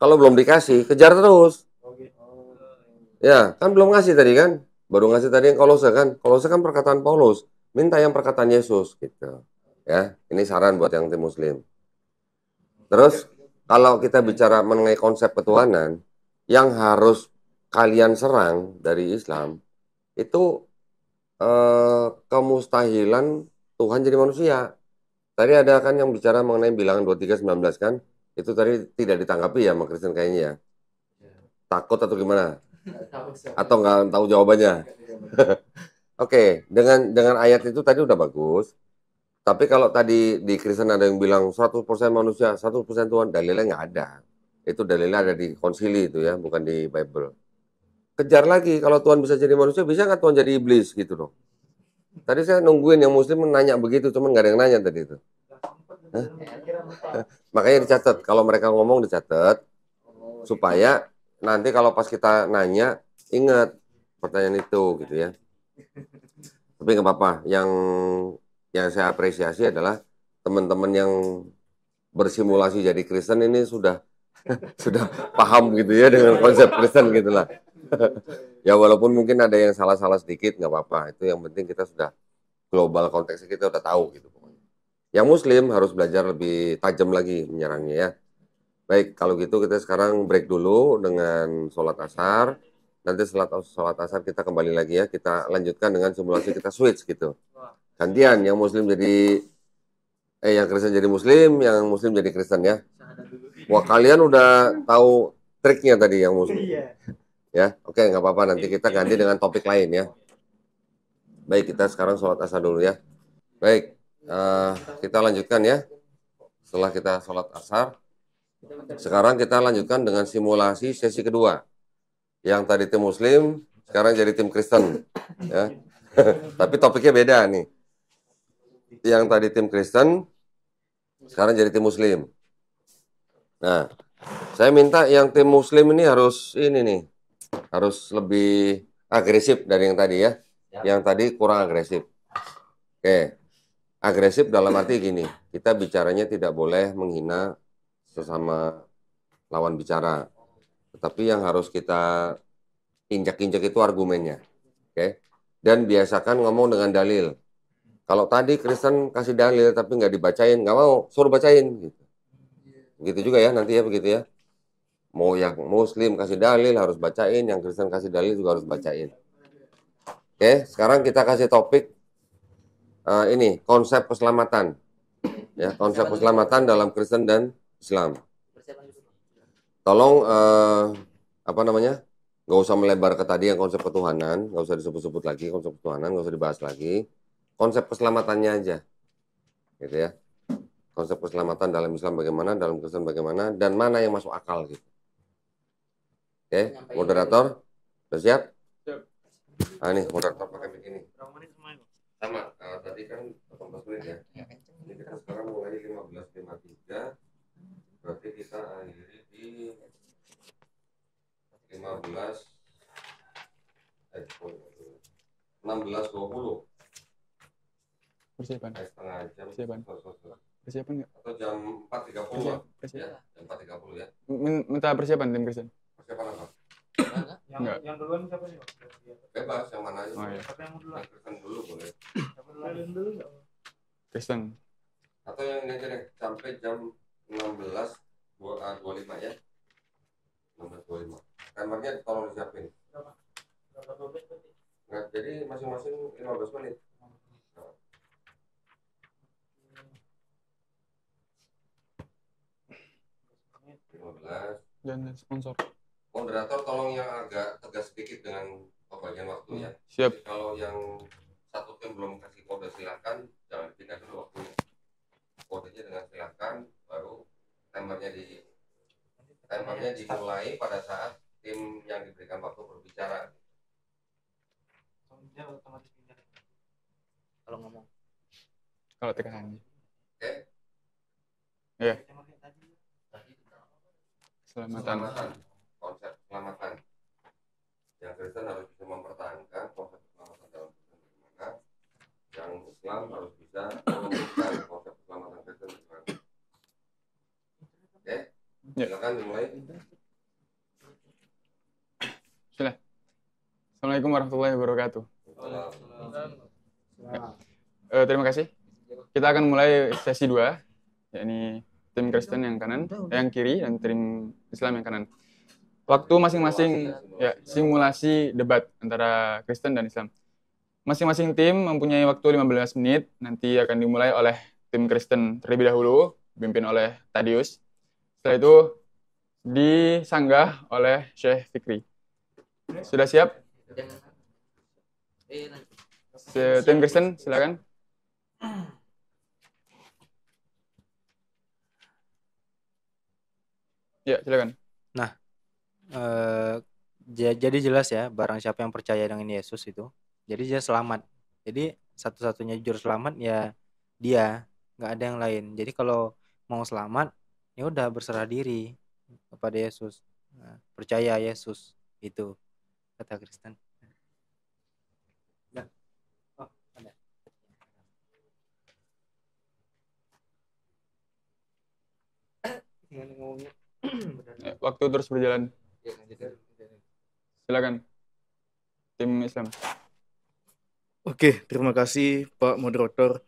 kalau belum dikasih kejar terus. Ya, kan belum ngasih tadi kan? Baru ngasih tadi yang Kolose kan? Kolose kan perkataan Paulus. Minta yang perkataan Yesus gitu. Ya, ini saran buat yang tim Muslim. Terus, kalau kita bicara mengenai konsep ketuhanan, yang harus kalian serang dari Islam, itu eh, kemustahilan Tuhan jadi manusia. Tadi ada kan yang bicara mengenai bilangan dua puluh tiga sembilan belas kan? Itu tadi tidak ditanggapi ya sama Kristen kayaknya ya. Takut atau gimana? Atau nggak tahu jawabannya. Oke, okay, dengan dengan ayat itu tadi udah bagus. Tapi kalau tadi di Kristen ada yang bilang seratus persen manusia, seratus persen Tuhan, dalilnya nggak ada. Itu dalilnya ada di konsili itu ya, bukan di Bible. Kejar lagi, kalau Tuhan bisa jadi manusia, bisa nggak Tuhan jadi iblis gitu loh. Tadi saya nungguin yang Muslim nanya begitu, cuman nggak ada yang nanya tadi itu. Hah? Makanya dicatat, kalau mereka ngomong dicatat, supaya nanti kalau pas kita nanya, ingat pertanyaan itu gitu ya. Tapi nggak apa-apa. Yang yang saya apresiasi adalah teman-teman yang bersimulasi jadi Kristen ini sudah sudah paham gitu ya dengan konsep Kristen gitulah. Ya walaupun mungkin ada yang salah-salah sedikit nggak apa-apa. Itu yang penting kita sudah global konteksnya kita udah tahu gitu. Yang Muslim harus belajar lebih tajam lagi menyerangnya ya. Baik, kalau gitu kita sekarang break dulu dengan sholat asar. Nanti setelah sholat asar kita kembali lagi ya. Kita lanjutkan dengan simulasi kita switch gitu. Gantian, yang Muslim jadi... Eh, yang Kristen jadi Muslim, yang Muslim jadi Kristen ya. Wah, kalian udah tahu triknya tadi yang Muslim. Ya, oke, okay, nggak apa-apa. Nanti kita ganti dengan topik lain ya. Baik, kita sekarang sholat asar dulu ya. Baik, uh, kita lanjutkan ya. Setelah kita sholat asar. Sekarang kita lanjutkan dengan simulasi sesi kedua. Yang tadi tim Muslim, sekarang jadi tim Kristen. Ya. Tapi topiknya beda nih. Yang tadi tim Kristen, sekarang jadi tim Muslim. Nah, saya minta yang tim muslim ini harus ini nih, harus lebih agresif dari yang tadi ya. Yang tadi kurang agresif. Oke. Agresif dalam arti gini, kita bicaranya tidak boleh menghina sesama lawan bicara. Tetapi yang harus kita injak-injak itu argumennya. Oke. Dan biasakan ngomong dengan dalil. Kalau tadi Kristen kasih dalil tapi nggak dibacain, nggak mau, suruh bacain gitu. Begitu juga ya nanti ya, begitu ya. Mau yang muslim kasih dalil harus bacain, yang Kristen kasih dalil juga harus bacain. Oke, sekarang kita kasih topik Uh, ini konsep keselamatan, ya konsep keselamatan dalam Kristen dan Islam. Tolong uh, apa namanya, nggak usah melebar ke tadi yang konsep ketuhanan, nggak usah disebut-sebut lagi konsep ketuhanan, nggak usah dibahas lagi. Konsep keselamatannya aja, gitu ya. Konsep keselamatan dalam Islam bagaimana, dalam Kristen bagaimana, dan mana yang masuk akal gitu. Oke, okay. Moderator, sudah siap? Ah nih, moderator pakai begini. Sama, uh, tadi kan delapan belas menit ya. Ini kita sekarang mulai lima belas lima puluh tiga. Berarti kita akhiri di lima belas enam belas dua puluh. Persiapan. Setengah jam. Persiapan. Persiapan enggak? Atau jam empat tiga puluh ya. Jam empat tiga puluh ya. Minta persiapan tim Kristen. Persiapan apa? Yang, yang duluan siapa sih? Bebas, yang mana aja. Oh, iya. Yang duluan. Kristen dulu boleh. Yang dulu enggak? Kristen. Atau yang ini aja deh, sampai jam enam belas dua puluh lima ya. enam belas dua puluh lima. Timernya tolong disiapin. Berapa? Berapa topik tadi? Nah, jadi masing-masing lima belas menit. Nah. lima belas. Dan sponsor. Moderator tolong yang agak tegas sedikit dengan pembagian waktunya. Siap. Jadi kalau yang satu tim belum kasih kode silakan, jangan pindah dulu waktunya. Kodenya dengan silakan, baru timernya di timernya dimulai pada saat tim yang diberikan waktu berbicara. Kalau ngomong. Kalau tekan. Oke. Iya. Selamatan. Selamatan. Konsep keselamatan yang Kristen harus bisa mempertahankan konsep keselamatan dalam Kristen bagaimana, yang Islam harus bisa menunjukkan konsep keselamatan Kristen bagaimana. Oke, silakan dimulai. Silah. Assalamualaikum warahmatullahi wabarakatuh. Eh, terima kasih. Kita akan mulai sesi dua, yakni tim Kristen yang kanan, eh, yang kiri, dan tim Islam yang kanan. Waktu masing-masing ya, simulasi debat antara Kristen dan Islam. Masing-masing tim mempunyai waktu lima belas menit, nanti akan dimulai oleh tim Kristen terlebih dahulu, dipimpin oleh Tadius. Setelah itu disanggah oleh Syekh Fikri. Sudah siap? Tim Kristen, silakan. Ya, silakan. Nah, Uh, jadi jelas ya, barang siapa yang percaya dengan Yesus itu, jadi dia selamat. Jadi satu-satunya juru selamat ya dia, nggak ada yang lain. Jadi kalau mau selamat, ya udah berserah diri kepada Yesus, nah, percaya Yesus itu kata Kristen. Nah. Oh, ada. Gimana ngomongnya? Waktu terus berjalan. Silakan tim Islam. Oke, terima kasih Pak Moderator.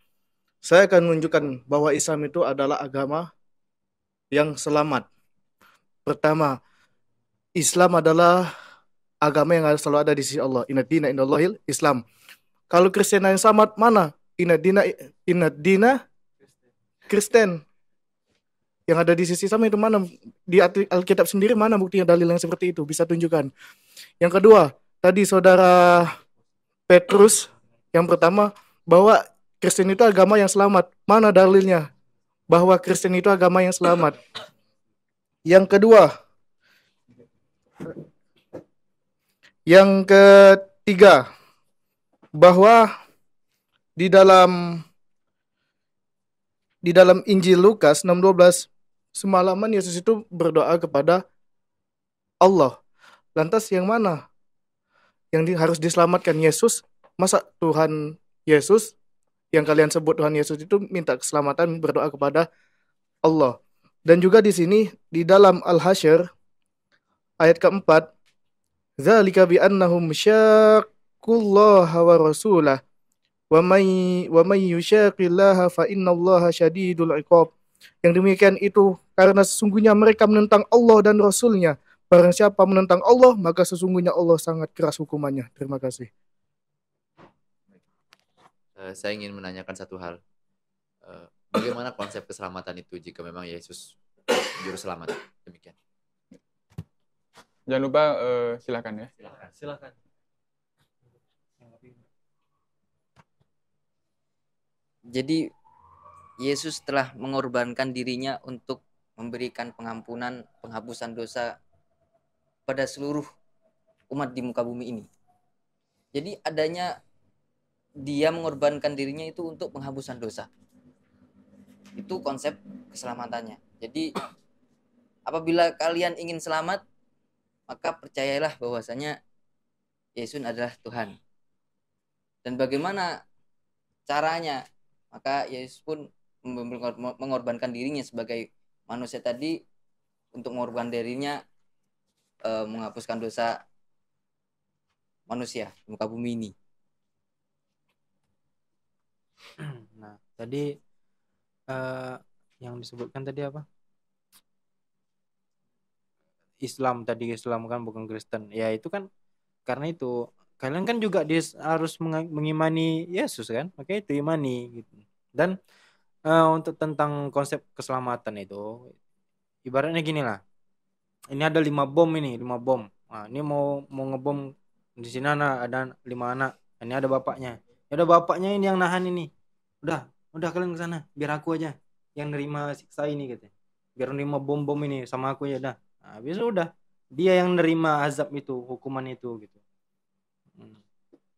Saya akan menunjukkan bahwa Islam itu adalah agama yang selamat. Pertama, Islam adalah agama yang selalu ada di sisi Allah. Inna dina indallahil Islam. Kalau Kristen yang selamat mana? Inna dina inna dina Kristen. Yang ada di sisi sama itu mana? Di Alkitab sendiri mana buktinya dalil yang seperti itu? Bisa tunjukkan. Yang kedua, tadi saudara Petrus yang pertama bahwa Kristen itu agama yang selamat. Mana dalilnya bahwa Kristen itu agama yang selamat? Yang kedua, yang ketiga, bahwa di dalam di dalam Injil Lukas enam dua belas Semalaman Yesus itu berdoa kepada Allah. Lantas yang mana yang di, harus diselamatkan? Yesus? Masa Tuhan Yesus yang kalian sebut Tuhan Yesus itu minta keselamatan berdoa kepada Allah? Dan juga di sini di dalam Al-Hasyr ayat keempat, zalika bi annahum syaqqullaha wa rasulah wa may wa may yushaqillaha fa innallaha syadidul iqab. Yang demikian itu karena sesungguhnya mereka menentang Allah dan Rasul-Nya. Barang siapa menentang Allah, maka sesungguhnya Allah sangat keras hukumannya. Terima kasih. Uh, saya ingin menanyakan satu hal. Uh, bagaimana konsep keselamatan itu jika memang Yesus juru selamat? Demikian. Jangan lupa, uh, silakan ya. Silakan. Silakan. Jadi Yesus telah mengorbankan dirinya untuk memberikan pengampunan, penghapusan dosa pada seluruh umat di muka bumi ini. Jadi adanya dia mengorbankan dirinya itu untuk penghapusan dosa. Itu konsep keselamatannya. Jadi apabila kalian ingin selamat, maka percayalah bahwasanya Yesus adalah Tuhan. Dan bagaimana caranya? Maka Yesus pun mengorbankan dirinya sebagai manusia tadi untuk mengorbankan dirinya e, menghapuskan dosa manusia di muka bumi ini. Nah, tadi e, yang disebutkan tadi apa? Islam tadi, Islam kan bukan Kristen. Ya itu kan karena itu kalian kan juga harus mengimani Yesus kan? Makanya itu imani gitu. Dan Uh, untuk tentang konsep keselamatan itu ibaratnya gini lah, ini ada lima bom ini lima bom nah, ini mau mau ngebom di sini ada, ada lima anak, ini ada bapaknya ada bapaknya ini yang nahan ini, udah udah kalian ke sana biar aku aja yang nerima siksa ini gitu, biar nerima bom bom ini sama aku aja dah. Nah, habis udah dia yang nerima azab itu, hukuman itu gitu. Hmm.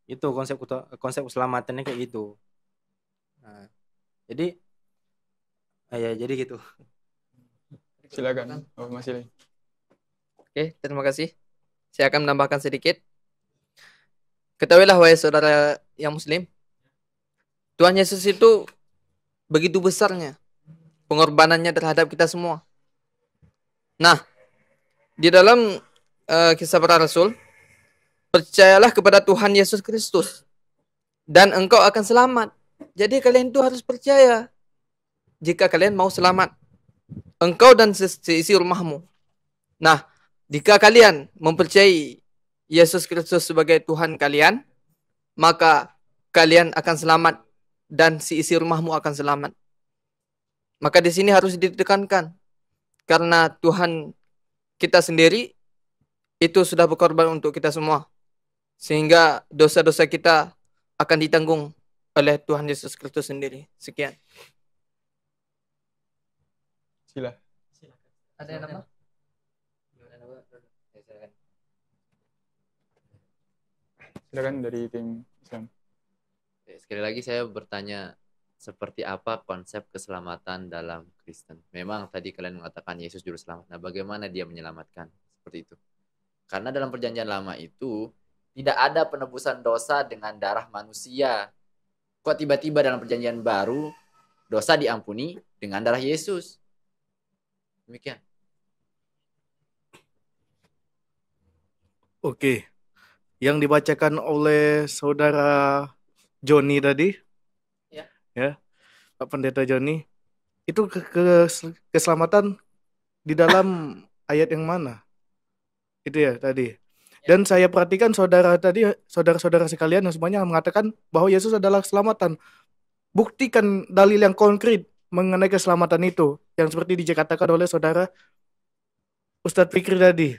Itu konsep konsep keselamatannya kayak gitu. Nah, jadi Ah, ya, jadi gitu. Silakan. Oh, masih lagi. Oke, terima kasih. Saya akan menambahkan sedikit. Ketahuilah wahai saudara yang muslim, Tuhan Yesus itu begitu besarnya pengorbanannya terhadap kita semua. Nah, di dalam uh, Kisah Para Rasul, percayalah kepada Tuhan Yesus Kristus dan engkau akan selamat. Jadi kalian itu harus percaya. Jika kalian mau selamat, engkau dan seisi rumahmu. Nah, jika kalian mempercayai Yesus Kristus sebagai Tuhan kalian, maka kalian akan selamat dan seisi rumahmu akan selamat. Maka di sini harus ditekankan, karena Tuhan kita sendiri itu sudah berkorban untuk kita semua, sehingga dosa-dosa kita akan ditanggung oleh Tuhan Yesus Kristus sendiri. Sekian. Sila. Silakan. Ada yang nambah? Silakan dari tim Islam. Sekali lagi saya bertanya, seperti apa konsep keselamatan dalam Kristen? Memang tadi kalian mengatakan Yesus juru selamat. Nah, bagaimana dia menyelamatkan? Seperti itu. Karena dalam Perjanjian Lama itu tidak ada penebusan dosa dengan darah manusia. Kok tiba-tiba dalam Perjanjian Baru dosa diampuni dengan darah Yesus? Demikian. Oke. Yang dibacakan oleh saudara Joni tadi. Ya. Ya. Pak Pendeta Joni. Itu ke- ke- keselamatan di dalam ayat yang mana? Itu ya tadi. Ya. Dan saya perhatikan saudara tadi, saudara-saudara sekalian yang semuanya mengatakan bahwa Yesus adalah keselamatan. Buktikan dalil yang konkret mengenai keselamatan itu, yang seperti dikatakan oleh saudara Ustadz Fikri tadi.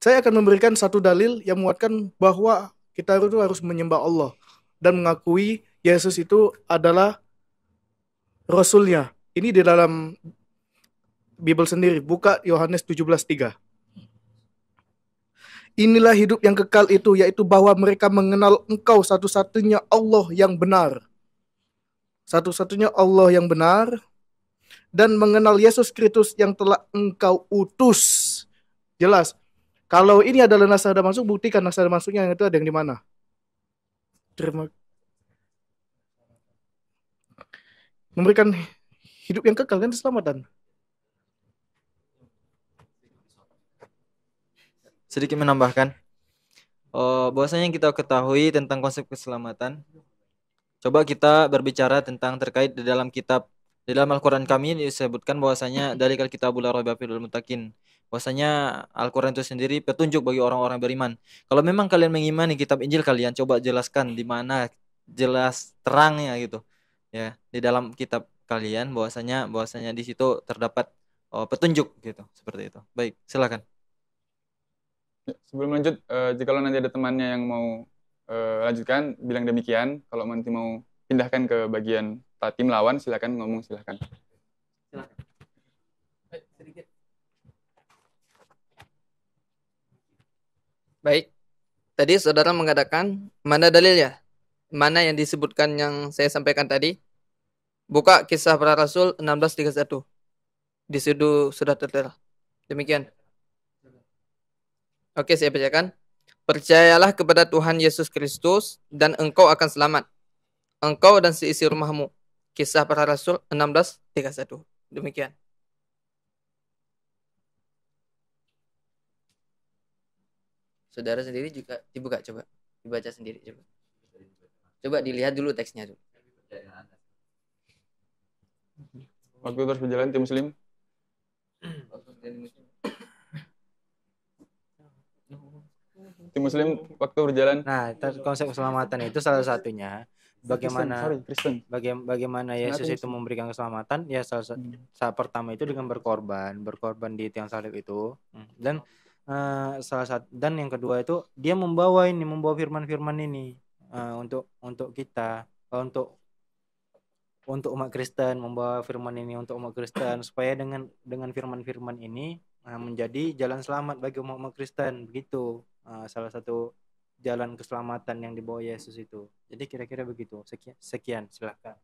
Saya akan memberikan satu dalil yang menguatkan bahwa kita itu harus menyembah Allah dan mengakui Yesus itu adalah Rasul-Nya. Ini di dalam Bible sendiri. Buka Yohanes tujuh belas tiga. Inilah hidup yang kekal itu, yaitu bahwa mereka mengenal engkau satu-satunya Allah yang benar. Satu-satunya Allah yang benar dan mengenal Yesus Kristus yang telah engkau utus. Jelas. Kalau ini adalah nasihat masuk, buktikan nasihat masuknya yang itu ada yang di mana. Terima. Memberikan hidup yang kekal dan keselamatan. Sedikit menambahkan. Oh, bahwasanya yang kita ketahui tentang konsep keselamatan. Coba kita berbicara tentang terkait di dalam kitab, di dalam Al-Quran kami disebutkan bahwasanya dari Alkitabul Rabbil Mutakin. Bahwasanya Al-Quran itu sendiri petunjuk bagi orang-orang beriman. Kalau memang kalian mengimani kitab Injil kalian, coba jelaskan di mana jelas terangnya gitu. Ya, di dalam kitab kalian bahwasanya bahwasanya di situ terdapat oh, petunjuk gitu, seperti itu. Baik, silakan. Sebelum lanjut, eh, jika nanti ada temannya yang mau eh, lanjutkan, bilang demikian. Kalau nanti mau pindahkan ke bagian tim lawan, silakan ngomong, silakan. Silakan. Baik, tadi saudara mengatakan mana dalilnya? Mana yang disebutkan yang saya sampaikan tadi? Buka Kisah Para Rasul enam belas tiga puluh satu. Di situ sudah tertera. Demikian. Oke, saya bacakan. Percayalah kepada Tuhan Yesus Kristus dan engkau akan selamat, engkau dan seisi rumahmu. Kisah Para Rasul enam belas tiga puluh satu. Demikian. Saudara sendiri juga dibuka, coba dibaca sendiri, coba coba dilihat dulu teksnya dulu. Waktu terus berjalan tim muslim. Tim muslim waktu berjalan. Nah, konsep keselamatan itu salah satunya bagaimana Kristen, sorry, Kristen. bagaimana Yesus itu memberikan keselamatan ya, salah saat pertama itu dengan berkorban, berkorban di tiang salib itu. Dan Uh, salah satu, dan yang kedua itu dia membawa ini membawa firman-firman ini uh, untuk untuk kita uh, untuk untuk umat Kristen, membawa firman ini untuk umat Kristen supaya dengan dengan firman-firman ini uh, menjadi jalan selamat bagi umat-umat Kristen, begitu. Uh, salah satu jalan keselamatan yang dibawa Yesus itu. Jadi kira-kira begitu. Sekian, sekian silakan.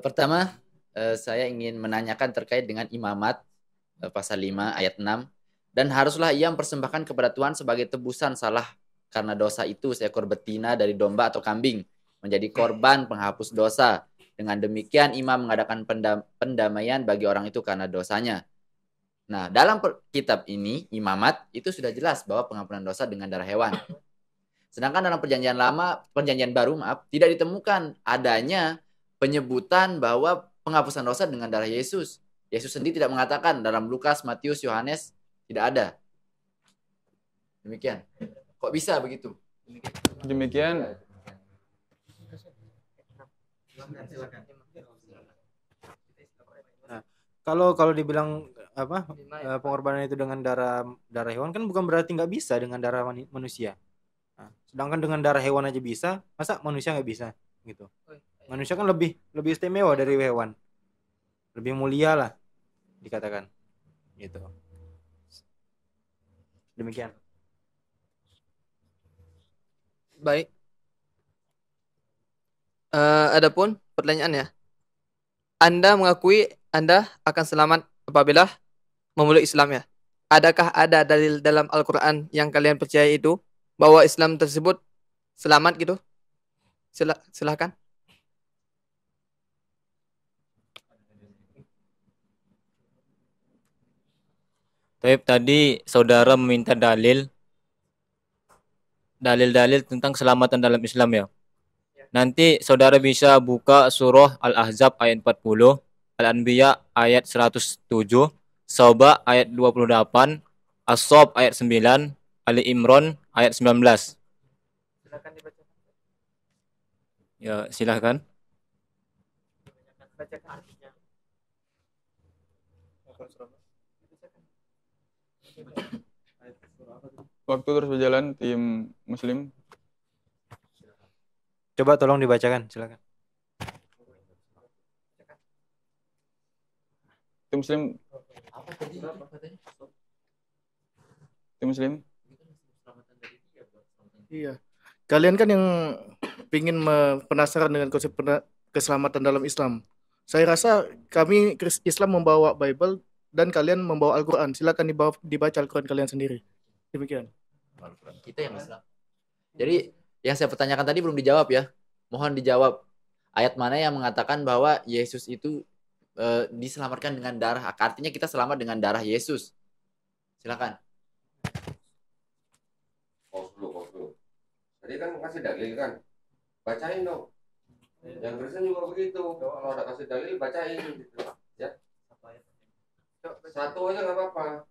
Pertama, saya ingin menanyakan terkait dengan Imamat pasal lima ayat enam. Dan haruslah ia mempersembahkan kepada Tuhan sebagai tebusan salah karena dosa itu seekor betina dari domba atau kambing menjadi korban penghapus dosa. Dengan demikian imam mengadakan pendam- pendamaian bagi orang itu karena dosanya. Nah, dalam per- kitab ini Imamat itu sudah jelas bahwa pengampunan dosa dengan darah hewan. Sedangkan dalam Perjanjian Lama, Perjanjian Baru maaf, tidak ditemukan adanya penyebutan bahwa penghapusan dosa dengan darah Yesus. Yesus sendiri tidak mengatakan dalam Lukas, Matius, Yohanes, tidak ada. Demikian. Kok bisa begitu? Demikian. Nah, kalau kalau dibilang apa pengorbanan itu dengan darah darah hewan kan bukan berarti nggak bisa dengan darah manusia. Nah, sedangkan dengan darah hewan aja bisa, masa manusia nggak bisa gitu? Manusia kan lebih lebih istimewa dari hewan, lebih mulia lah dikatakan, gitu. Demikian. Baik. Uh, adapun pertanyaannya, Anda mengakui Anda akan selamat apabila memeluk Islam ya? Adakah ada dalil dalam Al-Quran yang kalian percaya itu bahwa Islam tersebut selamat gitu? Sila, silahkan. Baik, tadi saudara meminta dalil dalil-dalil tentang keselamatan dalam Islam ya. ya. Nanti saudara bisa buka surah Al-Ahzab ayat empat puluh, Al-Anbiya ayat seratus tujuh, Saba ayat dua puluh delapan, As-Saff ayat sembilan, Ali Imran ayat sembilan belas. Silakan dibaca. Ya, silakan. Bacakan. Waktu terus berjalan tim muslim. Coba tolong dibacakan, silakan. Tim muslim. Tim muslim. Iya. Kalian kan yang ingin penasaran dengan konsep keselamatan dalam Islam. Saya rasa kami Islam membawa Bible dan kalian membawa Al-Quran. Silakan dibawa, dibaca Al-Quran kalian sendiri. Demikian. Kita yang Islam. Jadi yang saya pertanyakan tadi belum dijawab ya. Mohon dijawab. Ayat mana yang mengatakan bahwa Yesus itu e, diselamatkan dengan darah? Artinya kita selamat dengan darah Yesus. Silakan. Tadi kan kasih dalil kan, bacain dong. Yang Kristen juga begitu, kalau ada kasih dalil bacain gitu, ya. Satu aja nggak apa-apa.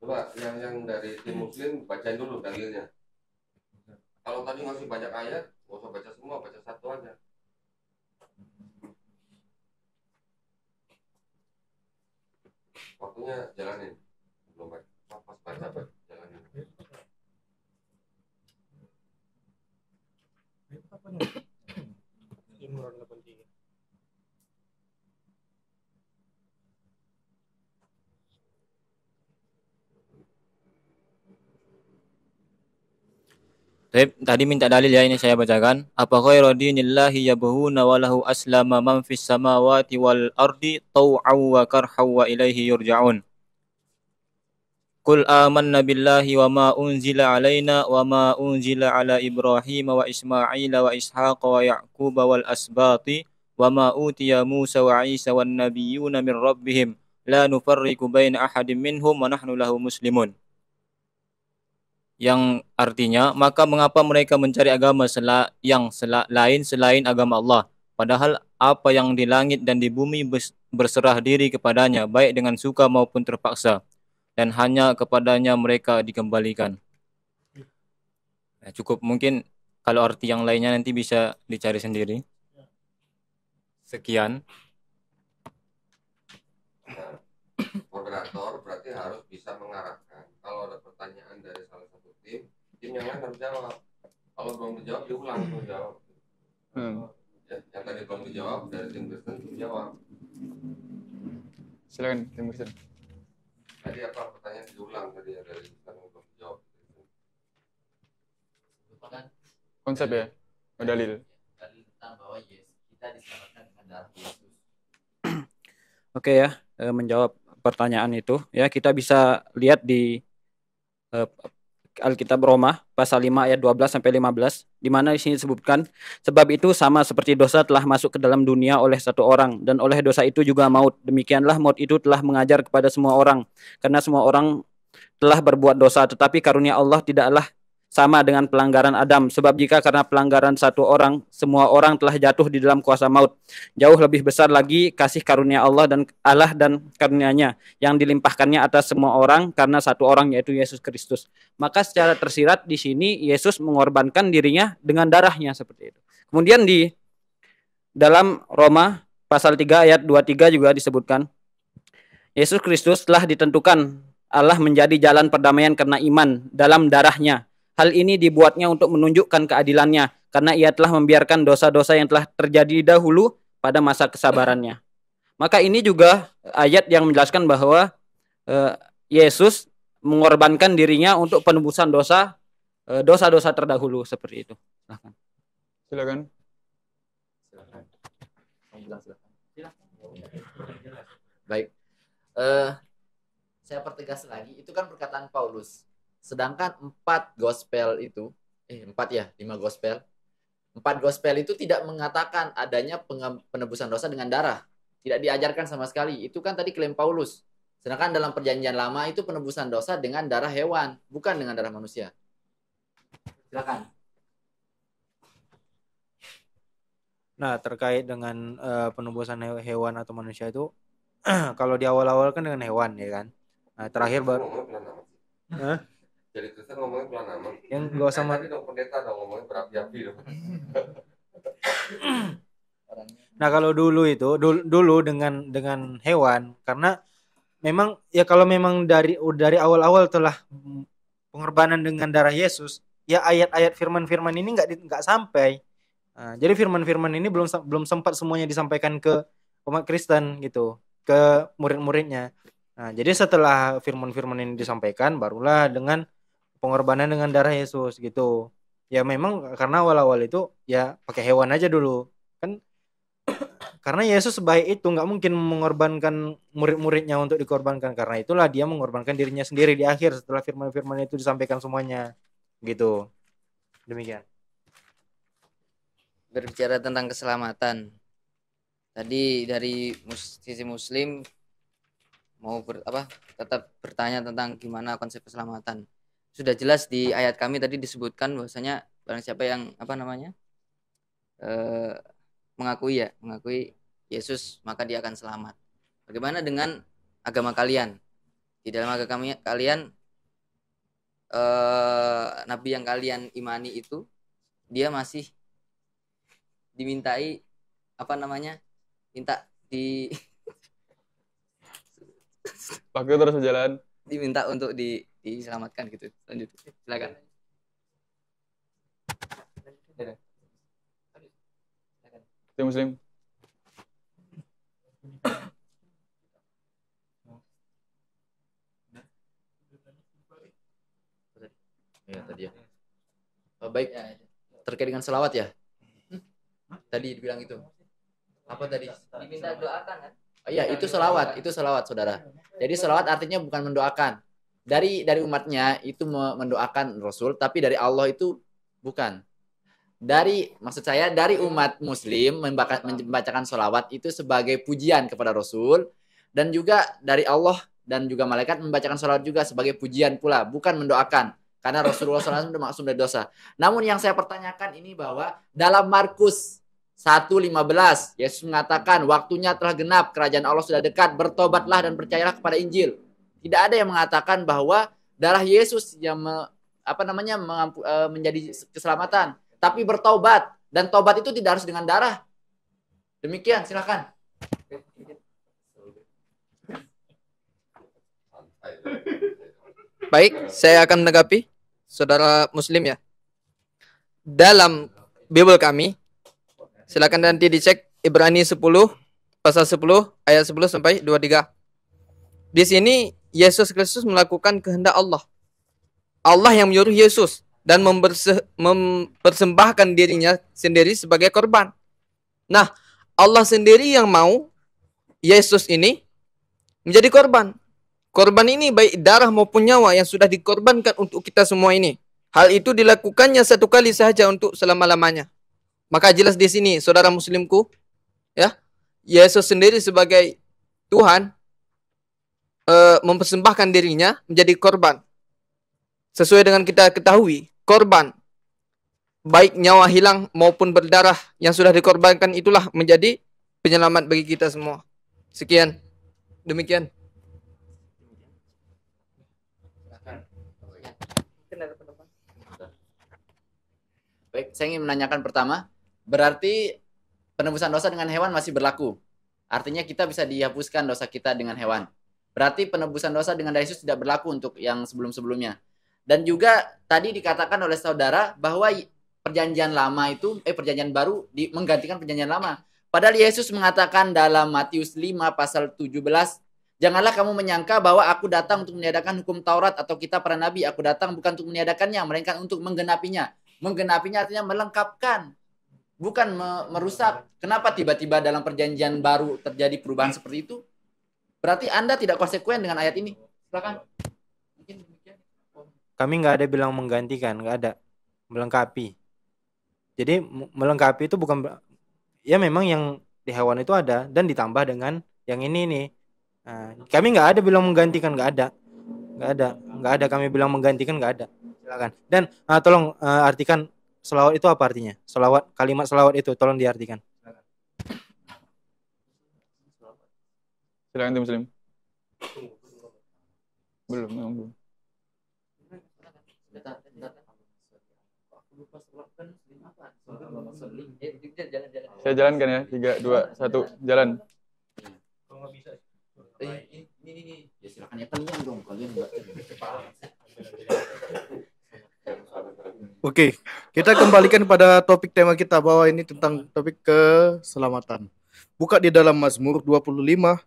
Coba yang yang dari tim Muslim bacain dulu dalilnya. Kalau tadi masih banyak ayat, nggak usah baca semua, baca satu aja. Waktunya jalanin, belum baca, pas baca baca jalanin. Tadi minta dalil ya, ini saya bacakan. Apa khairu dinillahi yabghuna wa lahu aslama man fis samawati wal ardi tau'aw wa karhaw wa ilaihi yurja'un. Qul amanna billahi wa ma unzila alaina wa ma unzila ala Ibrahim wa Ismail wa Ishaq wa Ya'qub wal asbati wa ma utiya Musa wa Isa wan nabiyyuna min rabbihim la nufarriqu baina ahadin minhum wa nahnu lahu muslimun. Yang artinya, maka mengapa mereka mencari agama sel- yang sel- lain selain agama Allah, padahal apa yang di langit dan di bumi berserah diri kepadanya, baik dengan suka maupun terpaksa, dan hanya kepadanya mereka dikembalikan. Nah, cukup, mungkin kalau arti yang lainnya nanti bisa dicari sendiri. Sekian. Nah, moderator berarti harus bisa mengarahkan. Kalau ada pertanyaan dari salah satu tim, tim yang lain harus jawab. Kalau belum dijawab, diulang tuh jawab. Hmm. Ya, yang tadi belum dijawab dari tim Kristen jawab. Silakan tim Kristen. Tadi apa pertanyaan diulang tadi ada yang belum dijawab. Konsep ya, dalil. Dalil tentang bahwa Yesus kita diselamatkan dengan darah Yesus. Oke ya, menjawab pertanyaan itu ya, kita bisa lihat di uh, Alkitab Roma pasal lima ayat dua belas sampai lima belas, di mana di sini disebutkan, sebab itu sama seperti dosa telah masuk ke dalam dunia oleh satu orang, dan oleh dosa itu juga maut. Demikianlah maut itu telah mengajar kepada semua orang, karena semua orang telah berbuat dosa. Tetapi karunia Allah tidaklah sama dengan pelanggaran Adam, sebab jika karena pelanggaran satu orang semua orang telah jatuh di dalam kuasa maut, jauh lebih besar lagi kasih karunia Allah dan Allah dan karunia-Nya yang dilimpahkannya atas semua orang karena satu orang, yaitu Yesus Kristus. Maka secara tersirat di sini Yesus mengorbankan dirinya dengan darahnya, seperti itu. Kemudian di dalam Roma pasal tiga ayat dua puluh tiga juga disebutkan, Yesus Kristus telah ditentukan Allah menjadi jalan perdamaian karena iman dalam darahnya. Hal ini dibuatnya untuk menunjukkan keadilannya, karena ia telah membiarkan dosa-dosa yang telah terjadi dahulu pada masa kesabarannya. Maka ini juga ayat yang menjelaskan bahwa e, Yesus mengorbankan dirinya untuk penebusan dosa, e, dosa-dosa terdahulu, seperti itu. Silakan. Silakan. Silakan. Silakan. Silakan. Silakan. Baik. Uh, saya pertegas lagi, itu kan perkataan Paulus. Sedangkan empat gospel itu, eh empat ya, lima gospel. Empat gospel itu tidak mengatakan adanya penebusan dosa dengan darah. Tidak diajarkan sama sekali. Itu kan tadi klaim Paulus. Sedangkan dalam perjanjian lama itu penebusan dosa dengan darah hewan, bukan dengan darah manusia. Silakan. Nah, terkait dengan uh, penebusan hewan atau manusia itu, kalau di awal-awal kan dengan hewan, ya kan? Nah, terakhir baru... Hah? Jadi Kristen ngomongin pelan amat. Yang gak usah mati dong, pendeta dong ngomongin berapi-api dong. Nah kalau dulu itu dulu, dulu dengan dengan hewan, karena memang ya kalau memang dari dari awal-awal telah pengorbanan dengan darah Yesus, ya ayat-ayat firman-firman ini nggak nggak sampai. Nah, jadi firman-firman ini belum belum sempat semuanya disampaikan ke umat Kristen gitu, ke murid-muridnya. Nah, jadi setelah firman-firman ini disampaikan, barulah dengan pengorbanan dengan darah Yesus gitu. Ya memang karena awal-awal itu ya pakai hewan aja dulu kan. Karena Yesus sebaik itu nggak mungkin mengorbankan murid-muridnya untuk dikorbankan. Karena itulah dia mengorbankan dirinya sendiri di akhir setelah firman-firman itu disampaikan semuanya. Gitu. Demikian. Berbicara tentang keselamatan. Tadi dari mus- sisi muslim mau ber- apa? tetap bertanya tentang gimana konsep keselamatan. Sudah jelas di ayat kami tadi disebutkan bahwasanya barang siapa yang apa namanya e, mengakui ya mengakui Yesus maka dia akan selamat. Bagaimana dengan agama kalian? Di dalam agama kalian e, nabi yang kalian imani itu dia masih dimintai apa namanya minta di pakai terus berjalan diminta untuk di diselamatkan gitu. Lanjut. Silakan. Silakan. Muslim. Ya, tadi ya. Oh, baik. Terkait dengan selawat ya? Tadi dibilang itu. Apa tadi? Diminta doakan kan? Oh iya, itu selawat, itu selawat Saudara. Jadi selawat artinya bukan mendoakan. Dari dari umatnya itu mendoakan Rasul, tapi dari Allah itu bukan. Dari maksud saya dari umat Muslim membacakan sholawat itu sebagai pujian kepada Rasul, dan juga dari Allah dan juga malaikat membacakan sholawat juga sebagai pujian pula, bukan mendoakan. Karena Rasulullah shallallahu alaihi wasallam itu maksum dari dosa. Namun yang saya pertanyakan ini bahwa dalam Markus satu lima belas Yesus mengatakan waktunya telah genap, kerajaan Allah sudah dekat, bertobatlah dan percayalah kepada Injil. Tidak ada yang mengatakan bahwa darah Yesus yang me, apa namanya mengampu, menjadi keselamatan, tapi bertobat, dan tobat itu tidak harus dengan darah. Demikian, silakan. Baik, saya akan menanggapi Saudara Muslim ya. Dalam Bible kami, silakan nanti dicek Ibrani sepuluh pasal sepuluh ayat sepuluh sampai dua puluh tiga. Di sini Yesus Kristus melakukan kehendak Allah. Allah yang menyuruh Yesus dan memberse- mempersembahkan dirinya sendiri sebagai korban. Nah, Allah sendiri yang mau Yesus ini menjadi korban. Korban ini baik darah maupun nyawa yang sudah dikorbankan untuk kita semua ini. Hal itu dilakukannya satu kali saja untuk selama-lamanya. Maka jelas di sini, saudara muslimku, ya, Yesus sendiri sebagai Tuhan mempersembahkan dirinya menjadi korban. Sesuai dengan kita ketahui, korban baik nyawa hilang maupun berdarah yang sudah dikorbankan itulah menjadi penyelamat bagi kita semua. Sekian. Demikian. Baik, saya ingin menanyakan pertama, berarti penebusan dosa dengan hewan masih berlaku. Artinya kita bisa dihapuskan dosa kita dengan hewan. Berarti penebusan dosa dengan darah Yesus tidak berlaku untuk yang sebelum-sebelumnya. Dan juga tadi dikatakan oleh saudara bahwa perjanjian lama itu, eh perjanjian baru di, menggantikan perjanjian lama. Padahal Yesus mengatakan dalam Matius lima pasal tujuh belas, janganlah kamu menyangka bahwa aku datang untuk meniadakan hukum Taurat atau kitab para nabi. Aku datang bukan untuk meniadakannya, melainkan untuk menggenapinya. Menggenapinya artinya melengkapkan, bukan merusak. Kenapa tiba-tiba dalam perjanjian baru terjadi perubahan seperti itu? Berarti Anda tidak konsekuen dengan ayat ini. Silakan. Kami nggak ada bilang menggantikan, nggak ada. Melengkapi. Jadi melengkapi itu bukan, ya memang yang di hewan itu ada dan ditambah dengan yang ini nih. Nah, kami nggak ada bilang menggantikan, nggak ada, nggak ada, nggak ada kami bilang menggantikan, nggak ada. Silakan. Dan uh, tolong uh, artikan selawat itu apa artinya? Selawat, kalimat selawat itu tolong diartikan. Silakan Muslim. Belum, memang belum. Saya jalankan ya, tiga, dua, satu, jalan. Kalau nggak bisa. Ini, ini, ini. Ya silakan ya, kalian dong, kalian nggak. Oke, kita kembalikan pada topik tema kita bahwa ini tentang topik keselamatan. Buka di dalam Mazmur dua puluh lima.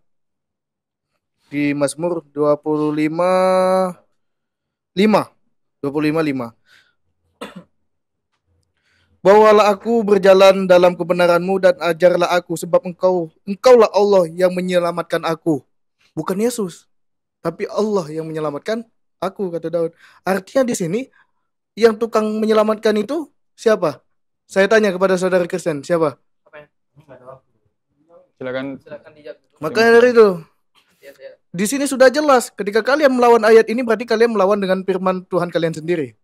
Di Mazmur dua puluh lima lima dua puluh lima lima Bawalah aku berjalan dalam kebenaran-Mu dan ajarlah aku, sebab engkau, engkaulah Allah yang menyelamatkan aku. Bukan Yesus, tapi Allah yang menyelamatkan aku, kata Daud. Artinya di sini, yang tukang menyelamatkan itu siapa? Saya tanya kepada saudara Kristen, siapa? Silakan. Makanya dari itu, di sini sudah jelas, ketika kalian melawan ayat ini, berarti kalian melawan dengan firman Tuhan kalian sendiri.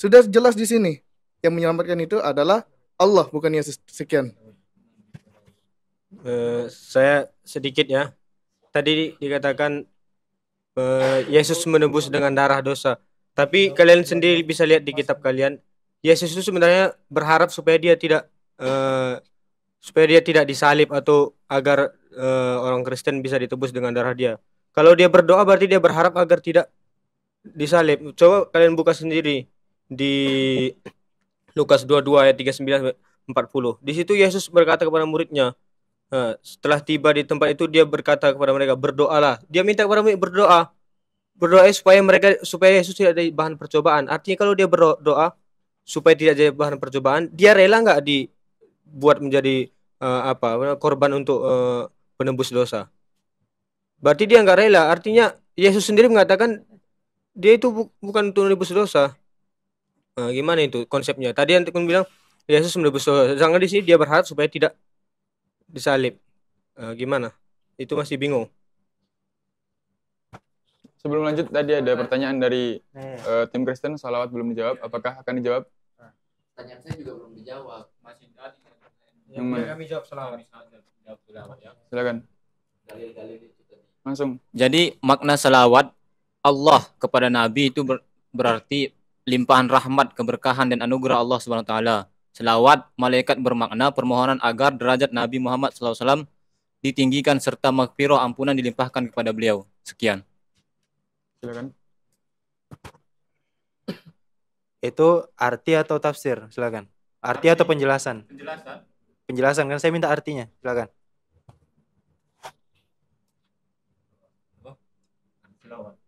Sudah jelas di sini. Yang menyelamatkan itu adalah Allah, bukan Yesus. Sekian. Uh, saya sedikit ya. Tadi dikatakan uh, Yesus menebus dengan darah dosa. Tapi kalian sendiri bisa lihat di kitab kalian, Yesus itu sebenarnya berharap supaya dia tidak uh, supaya dia tidak disalib atau agar uh, orang Kristen bisa ditebus dengan darah dia. Kalau dia berdoa berarti dia berharap agar tidak disalib. Coba kalian buka sendiri di Lukas dua puluh dua ayat tiga puluh sembilan sampai empat puluh. Di situ Yesus berkata kepada muridnya, nah, setelah tiba di tempat itu dia berkata kepada mereka, berdoalah. Dia minta kepada mereka berdoa. Berdoa supaya mereka supaya Yesus tidak jadi bahan percobaan. Artinya kalau dia berdoa supaya tidak jadi bahan percobaan, dia rela enggak dibuat menjadi uh, apa? korban untuk uh, penebus dosa. Berarti dia enggak rela. Artinya Yesus sendiri mengatakan dia itu bu- bukan untuk menebus dosa. Nah, gimana itu konsepnya? Tadi yang Tukun bilang Yesus menebus dosa. Jangan di sini dia berharap supaya tidak disalib. Nah, gimana? Itu masih bingung. Sebelum lanjut, tadi ada pertanyaan dari uh, tim Kristen, salawat belum dijawab. Apakah akan dijawab? Pertanyaan saya juga belum dijawab. Masih ada yang kami jawab salawat. Silakan. Langsung. Jadi makna salawat Allah kepada Nabi itu ber- berarti limpahan rahmat, keberkahan, dan anugerah Allah subhanahu wa taala. Selawat malaikat bermakna permohonan agar derajat Nabi Muhammad shallallahu alaihi wasallam ditinggikan serta magfirah ampunan dilimpahkan kepada beliau. Sekian. Silakan. Itu arti atau tafsir? Silakan. Arti, arti atau penjelasan? Penjelasan. Penjelasan, kan saya minta artinya. Silakan. Selawat.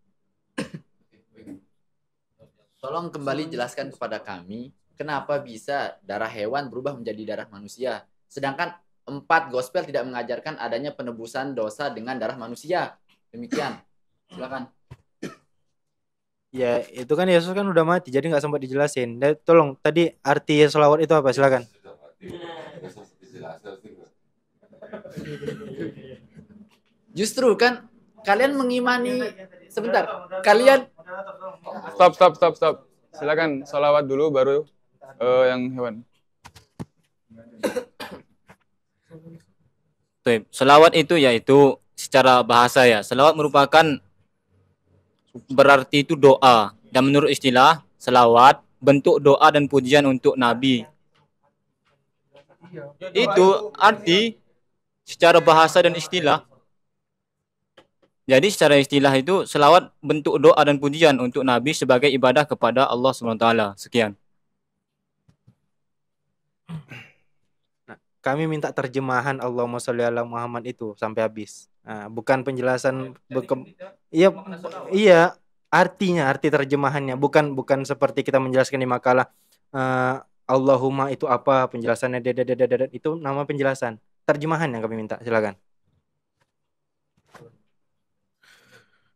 Tolong kembali jelaskan kepada kami kenapa bisa darah hewan berubah menjadi darah manusia, sedangkan empat gospel tidak mengajarkan adanya penebusan dosa dengan darah manusia. Demikian. Silakan. Ya, itu kan Yesus kan udah mati, jadi nggak sempat dijelasin. Dan tolong tadi arti selawat itu apa? Silakan. Justru kan kalian mengimani sebentar. Kalian Stop, stop, stop, stop. Silakan salawat dulu baru uh, yang hewan. Salawat itu yaitu secara bahasa ya. Salawat merupakan berarti itu doa. Dan menurut istilah salawat bentuk doa dan pujian untuk Nabi. Itu arti secara bahasa dan istilah. Jadi secara istilah itu selawat bentuk doa dan pujian untuk Nabi sebagai ibadah kepada Allah subhanahu wa taala. Sekian. Nah, kami minta terjemahan Allahumma sholli ala Muhammad itu sampai habis. Nah, bukan penjelasan beke- Iya, iya, artinya, arti terjemahannya bukan bukan seperti kita menjelaskan di makalah uh, Allahumma itu apa penjelasannya dedededed itu nama penjelasan. Terjemahan yang kami minta, silakan.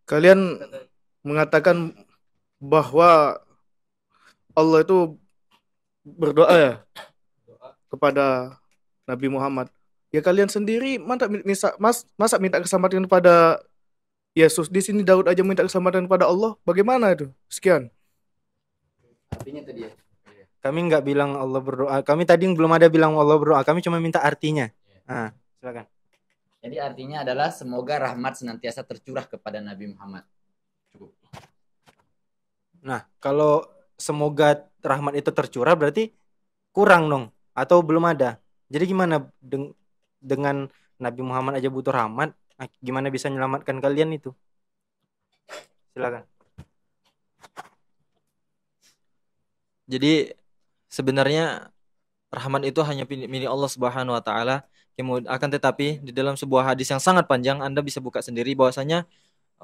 Kalian mengatakan bahwa Allah itu berdoa ya kepada Nabi Muhammad. Ya kalian sendiri masa minta, masa minta keselamatan kepada Yesus. Di sini Daud aja minta keselamatan kepada Allah. Bagaimana itu? Sekian. Artinya tadi ya. Kami nggak bilang Allah berdoa. Kami tadi belum ada bilang Allah berdoa. Kami cuma minta artinya. Ah, silakan. Jadi artinya adalah semoga rahmat senantiasa tercurah kepada Nabi Muhammad. Cukup. Nah, kalau semoga rahmat itu tercurah berarti kurang dong atau belum ada. Jadi gimana deng- dengan Nabi Muhammad aja butuh rahmat, nah, gimana bisa menyelamatkan kalian itu? Silakan. Jadi sebenarnya rahmat itu hanya milik Allah Subhanahu wa taala. Kemudian akan tetapi di dalam sebuah hadis yang sangat panjang Anda bisa buka sendiri bahwasanya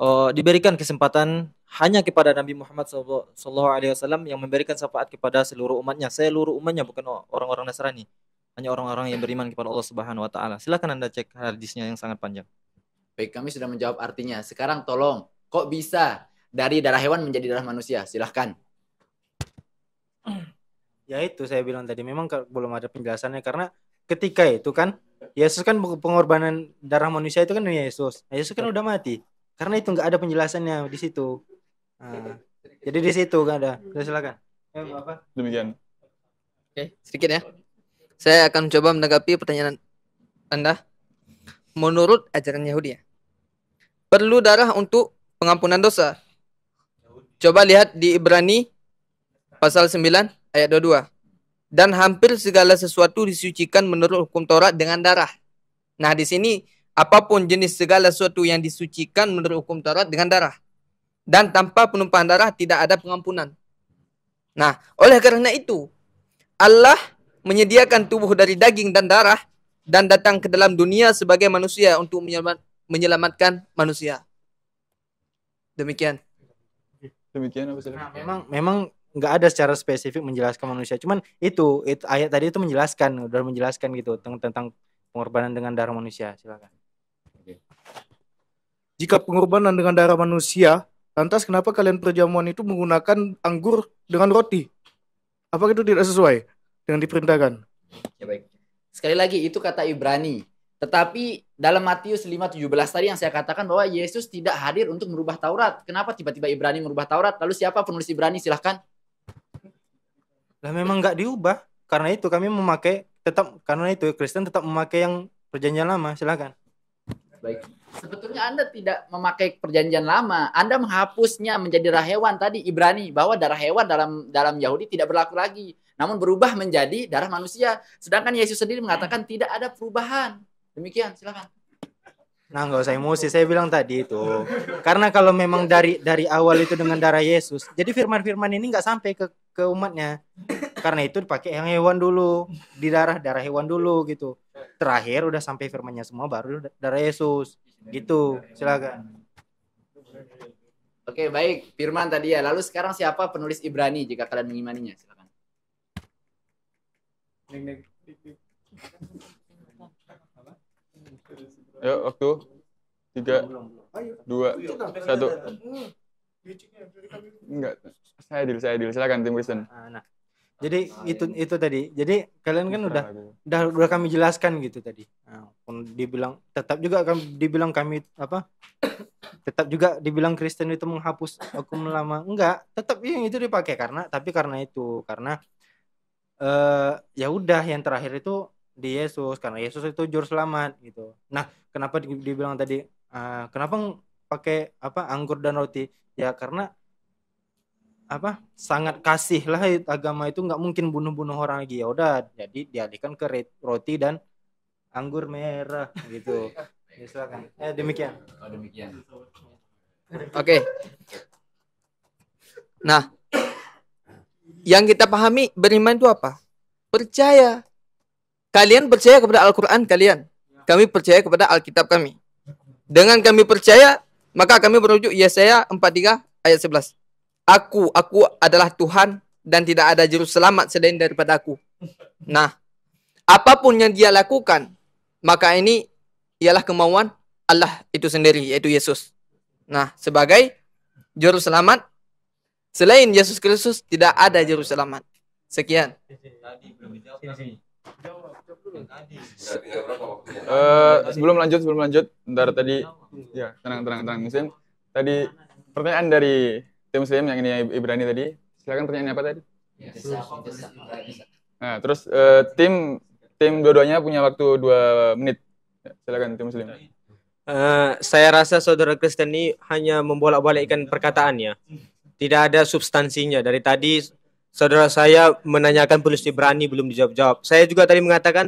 uh, diberikan kesempatan hanya kepada Nabi Muhammad shallallahu alaihi wasallam yang memberikan syafaat kepada seluruh umatnya. Seluruh umatnya, bukan orang-orang Nasrani. Hanya orang-orang yang beriman kepada Allah Subhanahu Wa Taala. Silakan Anda cek hadisnya yang sangat panjang. Baik, kami sudah menjawab artinya. Sekarang tolong, kok bisa dari darah hewan menjadi darah manusia? Silahkan. Ya itu saya bilang tadi, memang belum ada penjelasannya. Karena ketika itu kan, Yesus kan pengorbanan darah manusia itu kan Yesus. Nah, Yesus kan udah mati. Karena itu nggak ada penjelasannya di situ. Nah, jadi di situ nggak ada. Sudah, silakan. Ya, Bapak. Demikian. Oke, sedikit ya. Saya akan coba menanggapi pertanyaan Anda. Menurut ajaran Yahudi ya, perlu darah untuk pengampunan dosa. Coba lihat di Ibrani pasal sembilan ayat dua puluh dua. Dan hampir segala sesuatu disucikan menurut hukum Taurat dengan darah. Nah, di sini apapun jenis segala sesuatu yang disucikan menurut hukum Taurat dengan darah. Dan tanpa penumpahan darah tidak ada pengampunan. Nah, oleh karena itu Allah menyediakan tubuh dari daging dan darah dan datang ke dalam dunia sebagai manusia untuk menyelamat, menyelamatkan manusia. Demikian. Demikian. Nah, memang memang nggak ada secara spesifik menjelaskan manusia. Cuman itu, itu ayat tadi itu menjelaskan, udah menjelaskan gitu tentang, tentang pengorbanan dengan darah manusia. Silakan. Oke. Jika pengorbanan dengan darah manusia, lantas kenapa kalian perjamuan itu menggunakan anggur dengan roti? Apakah itu tidak sesuai dengan diperintahkan? Ya baik. Sekali lagi itu kata Ibrani. Tetapi dalam Matius lima tujuh belas tadi yang saya katakan bahwa Yesus tidak hadir untuk merubah Taurat. Kenapa tiba-tiba Ibrani merubah Taurat? Lalu siapa penulis Ibrani? Silahkan. Lah memang nggak diubah. Karena itu kami memakai tetap, karena itu Kristen tetap memakai yang Perjanjian Lama. Silahkan. Baik. Sebetulnya Anda tidak memakai Perjanjian Lama. Anda menghapusnya menjadi darah hewan tadi Ibrani, bahwa darah hewan dalam dalam Yahudi tidak berlaku lagi, namun berubah menjadi darah manusia. Sedangkan Yesus sendiri mengatakan tidak ada perubahan. Demikian, silakan. Nah, nggak usah emosi. Saya bilang tadi itu karena kalau memang dari dari awal itu dengan darah Yesus, jadi firman-firman ini nggak sampai ke ke umatnya. Karena itu dipakai yang hewan dulu, di darah darah hewan dulu gitu. Terakhir udah sampai firmannya semua, baru darah Yesus gitu. Silakan. Oke, baik, firman tadi ya. Lalu sekarang siapa penulis Ibrani jika kalian mengimaninya? Silakan. Yuk, waktu tiga, dua, satu. Enggak, saya adil, saya adil. Silakan tim Kristen. Nah, jadi ah, itu ya. itu tadi. Jadi kalian kan udah, udah udah kami jelaskan gitu tadi. Nah, dibilang tetap juga kami dibilang kami apa? Tetap juga dibilang Kristen itu menghapus hukum lama. Enggak, tetap yang itu dipakai karena tapi karena itu karena uh, ya udah yang terakhir itu di Yesus, karena Yesus itu juru selamat gitu. Nah, kenapa dibilang tadi uh, kenapa pakai apa anggur dan roti? Ya karena apa sangat kasih lah agama itu, nggak mungkin bunuh-bunuh orang lagi, ya udah jadi dialihkan ke roti dan anggur merah gitu. Ya, silakan. Eh demikian. Oh, demikian. Oke. Okay. Nah, yang kita pahami beriman itu apa? Percaya. Kalian percaya kepada Al-Quran kalian. Kami percaya kepada Alkitab kami. Dengan kami percaya, maka kami merujuk Yesaya empat puluh tiga ayat sebelas. Aku, aku adalah Tuhan dan tidak ada juru selamat selain daripada aku. Nah, apapun yang dia lakukan, maka ini ialah kemauan Allah itu sendiri, yaitu Yesus. Nah, sebagai juru selamat, selain Yesus Kristus tidak ada juru selamat. Sekian. Uh, sebelum lanjut, sebelum lanjut, ntar tadi, ya tenang, tenang, tenang, Muslim. Tadi pertanyaan dari tim Muslim yang ini Ibrani tadi, silakan pertanyaannya apa tadi? Nah, terus uh, tim tim dua-duanya punya waktu dua menit, silakan tim Muslim. Uh, saya rasa saudara Kristen ini hanya membolak-balikkan perkataannya, tidak ada substansinya. Dari tadi saudara saya menanyakan penulis Ibrani belum dijawab-jawab. Saya juga tadi mengatakan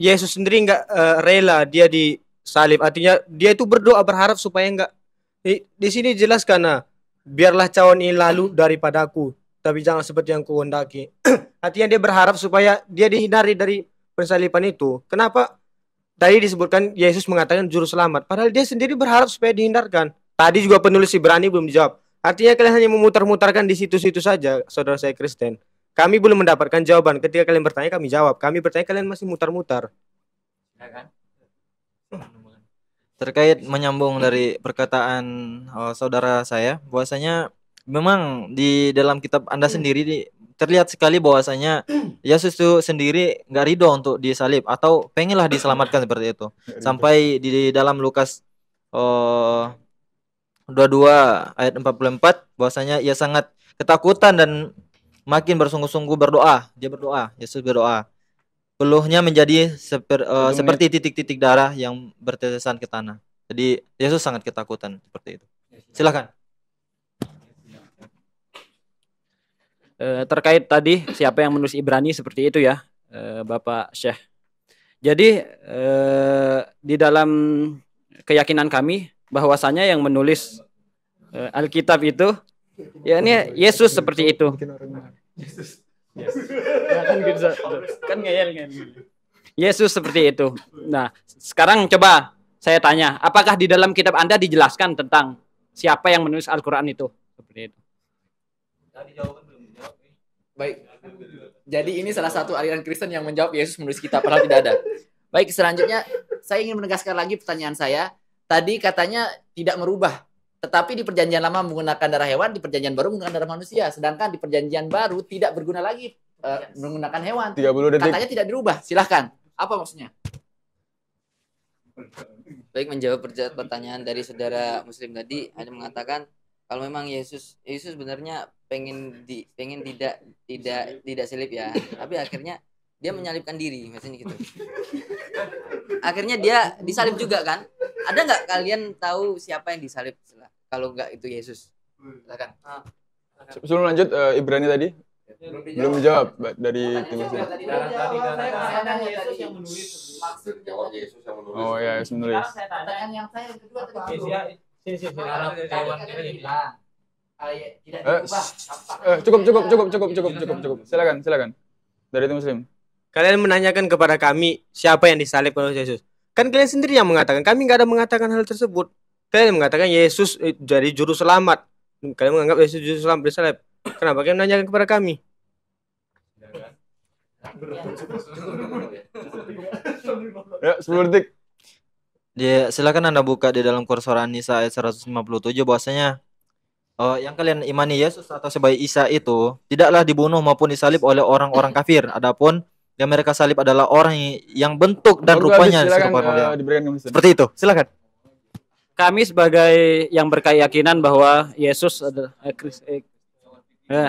Yesus sendiri nggak uh, rela dia disalib, artinya dia itu berdoa berharap supaya nggak di, di sini jelaskan. Nah, biarlah cawan ini lalu daripada aku, tapi jangan seperti yang kuhendaki. Artinya dia berharap supaya dia dihindari dari pensaliban itu. Kenapa? Tadi disebutkan Yesus mengatakan juru selamat, padahal dia sendiri berharap supaya dihindarkan. Tadi juga penulis Ibrani belum dijawab. Artinya kalian hanya memutar-mutarkan di situ-situ saja, saudara saya Kristen. Kami belum mendapatkan jawaban. Ketika kalian bertanya, kami jawab. Kami bertanya, kalian masih mutar-mutar. Ya kan? Terkait menyambung dari perkataan uh, saudara saya, bahwasanya memang di dalam kitab Anda sendiri di, terlihat sekali bahwasanya Yesus itu sendiri nggak ridho untuk disalib atau pengenlah diselamatkan seperti itu. Sampai di dalam Lukas uh, dua puluh dua ayat empat puluh empat bahwasanya ia sangat ketakutan dan makin bersungguh-sungguh berdoa. Dia berdoa, Yesus berdoa. Peluhnya menjadi seper, uh, seperti titik-titik darah yang bertetesan ke tanah. Jadi Yesus sangat ketakutan seperti itu. Silakan. Uh, terkait tadi siapa yang menulis Ibrani seperti itu ya, uh, Bapak Syekh. Jadi uh, di dalam keyakinan kami bahwasanya yang menulis uh, Alkitab itu ya ini Yesus seperti itu. Yesus. Yes. Nah, kan, gitu, kan ngeyel, ngeyel. Yesus seperti itu. Nah, sekarang coba saya tanya, apakah di dalam kitab Anda dijelaskan tentang siapa yang menulis Al-Quran itu? Seperti itu. Baik. Jadi ini salah satu aliran Kristen yang menjawab Yesus menulis kitab, padahal tidak ada. Baik, selanjutnya saya ingin menegaskan lagi pertanyaan saya. Tadi katanya tidak merubah, tetapi di Perjanjian Lama menggunakan darah hewan, di Perjanjian Baru menggunakan darah manusia. Sedangkan di Perjanjian Baru tidak berguna lagi uh, menggunakan hewan. Katanya tidak dirubah. Silahkan. Apa maksudnya? Baik, menjawab pertanyaan dari saudara Muslim tadi, ada mengatakan kalau memang Yesus Yesus sebenarnya pengen di pengen tidak tidak tidak salib ya, tapi akhirnya dia menyalibkan diri, maksudnya gitu. Akhirnya dia disalib juga kan? Ada nggak kalian tahu siapa yang disalib? Kalau nggak itu Yesus. Silakan. Ah, sebelum lanjut uh, Ibrani tadi belum, belum dijawab dari tim saya. Yesus yang menulis. Maksud jawab Yesus yang menulis. Oh ya, Yesus menulis. Pertanyaan yang saya kedua tadi. Sini sini bilang. Tidak diubah. Cukup cukup cukup cukup cukup cukup cukup. Silakan silakan. Dari tim Muslim. Kalian menanyakan kepada kami siapa yang disalib oleh Yesus. Kan kalian sendiri yang mengatakan, kami nggak ada mengatakan hal tersebut. Kalian mengatakan Yesus eh, jadi juru selamat. Kalian menganggap Yesus juru selamat disalib. Kenapa kalian menanyakan kepada kami? Ya, sepuluh detik. Dia silakan Anda buka di dalam kursor An-Nisa ayat seratus lima puluh tujuh bahwasanya Uh, yang kalian imani Yesus atau sebagai Isa itu tidaklah dibunuh maupun disalib oleh orang-orang kafir. Adapun yang mereka salib adalah orang yang bentuk dan rupanya serupa uh, seperti itu. Silakan. Kami sebagai yang berkeyakinan bahwa Yesus adalah eh, Kristus, eh, eh,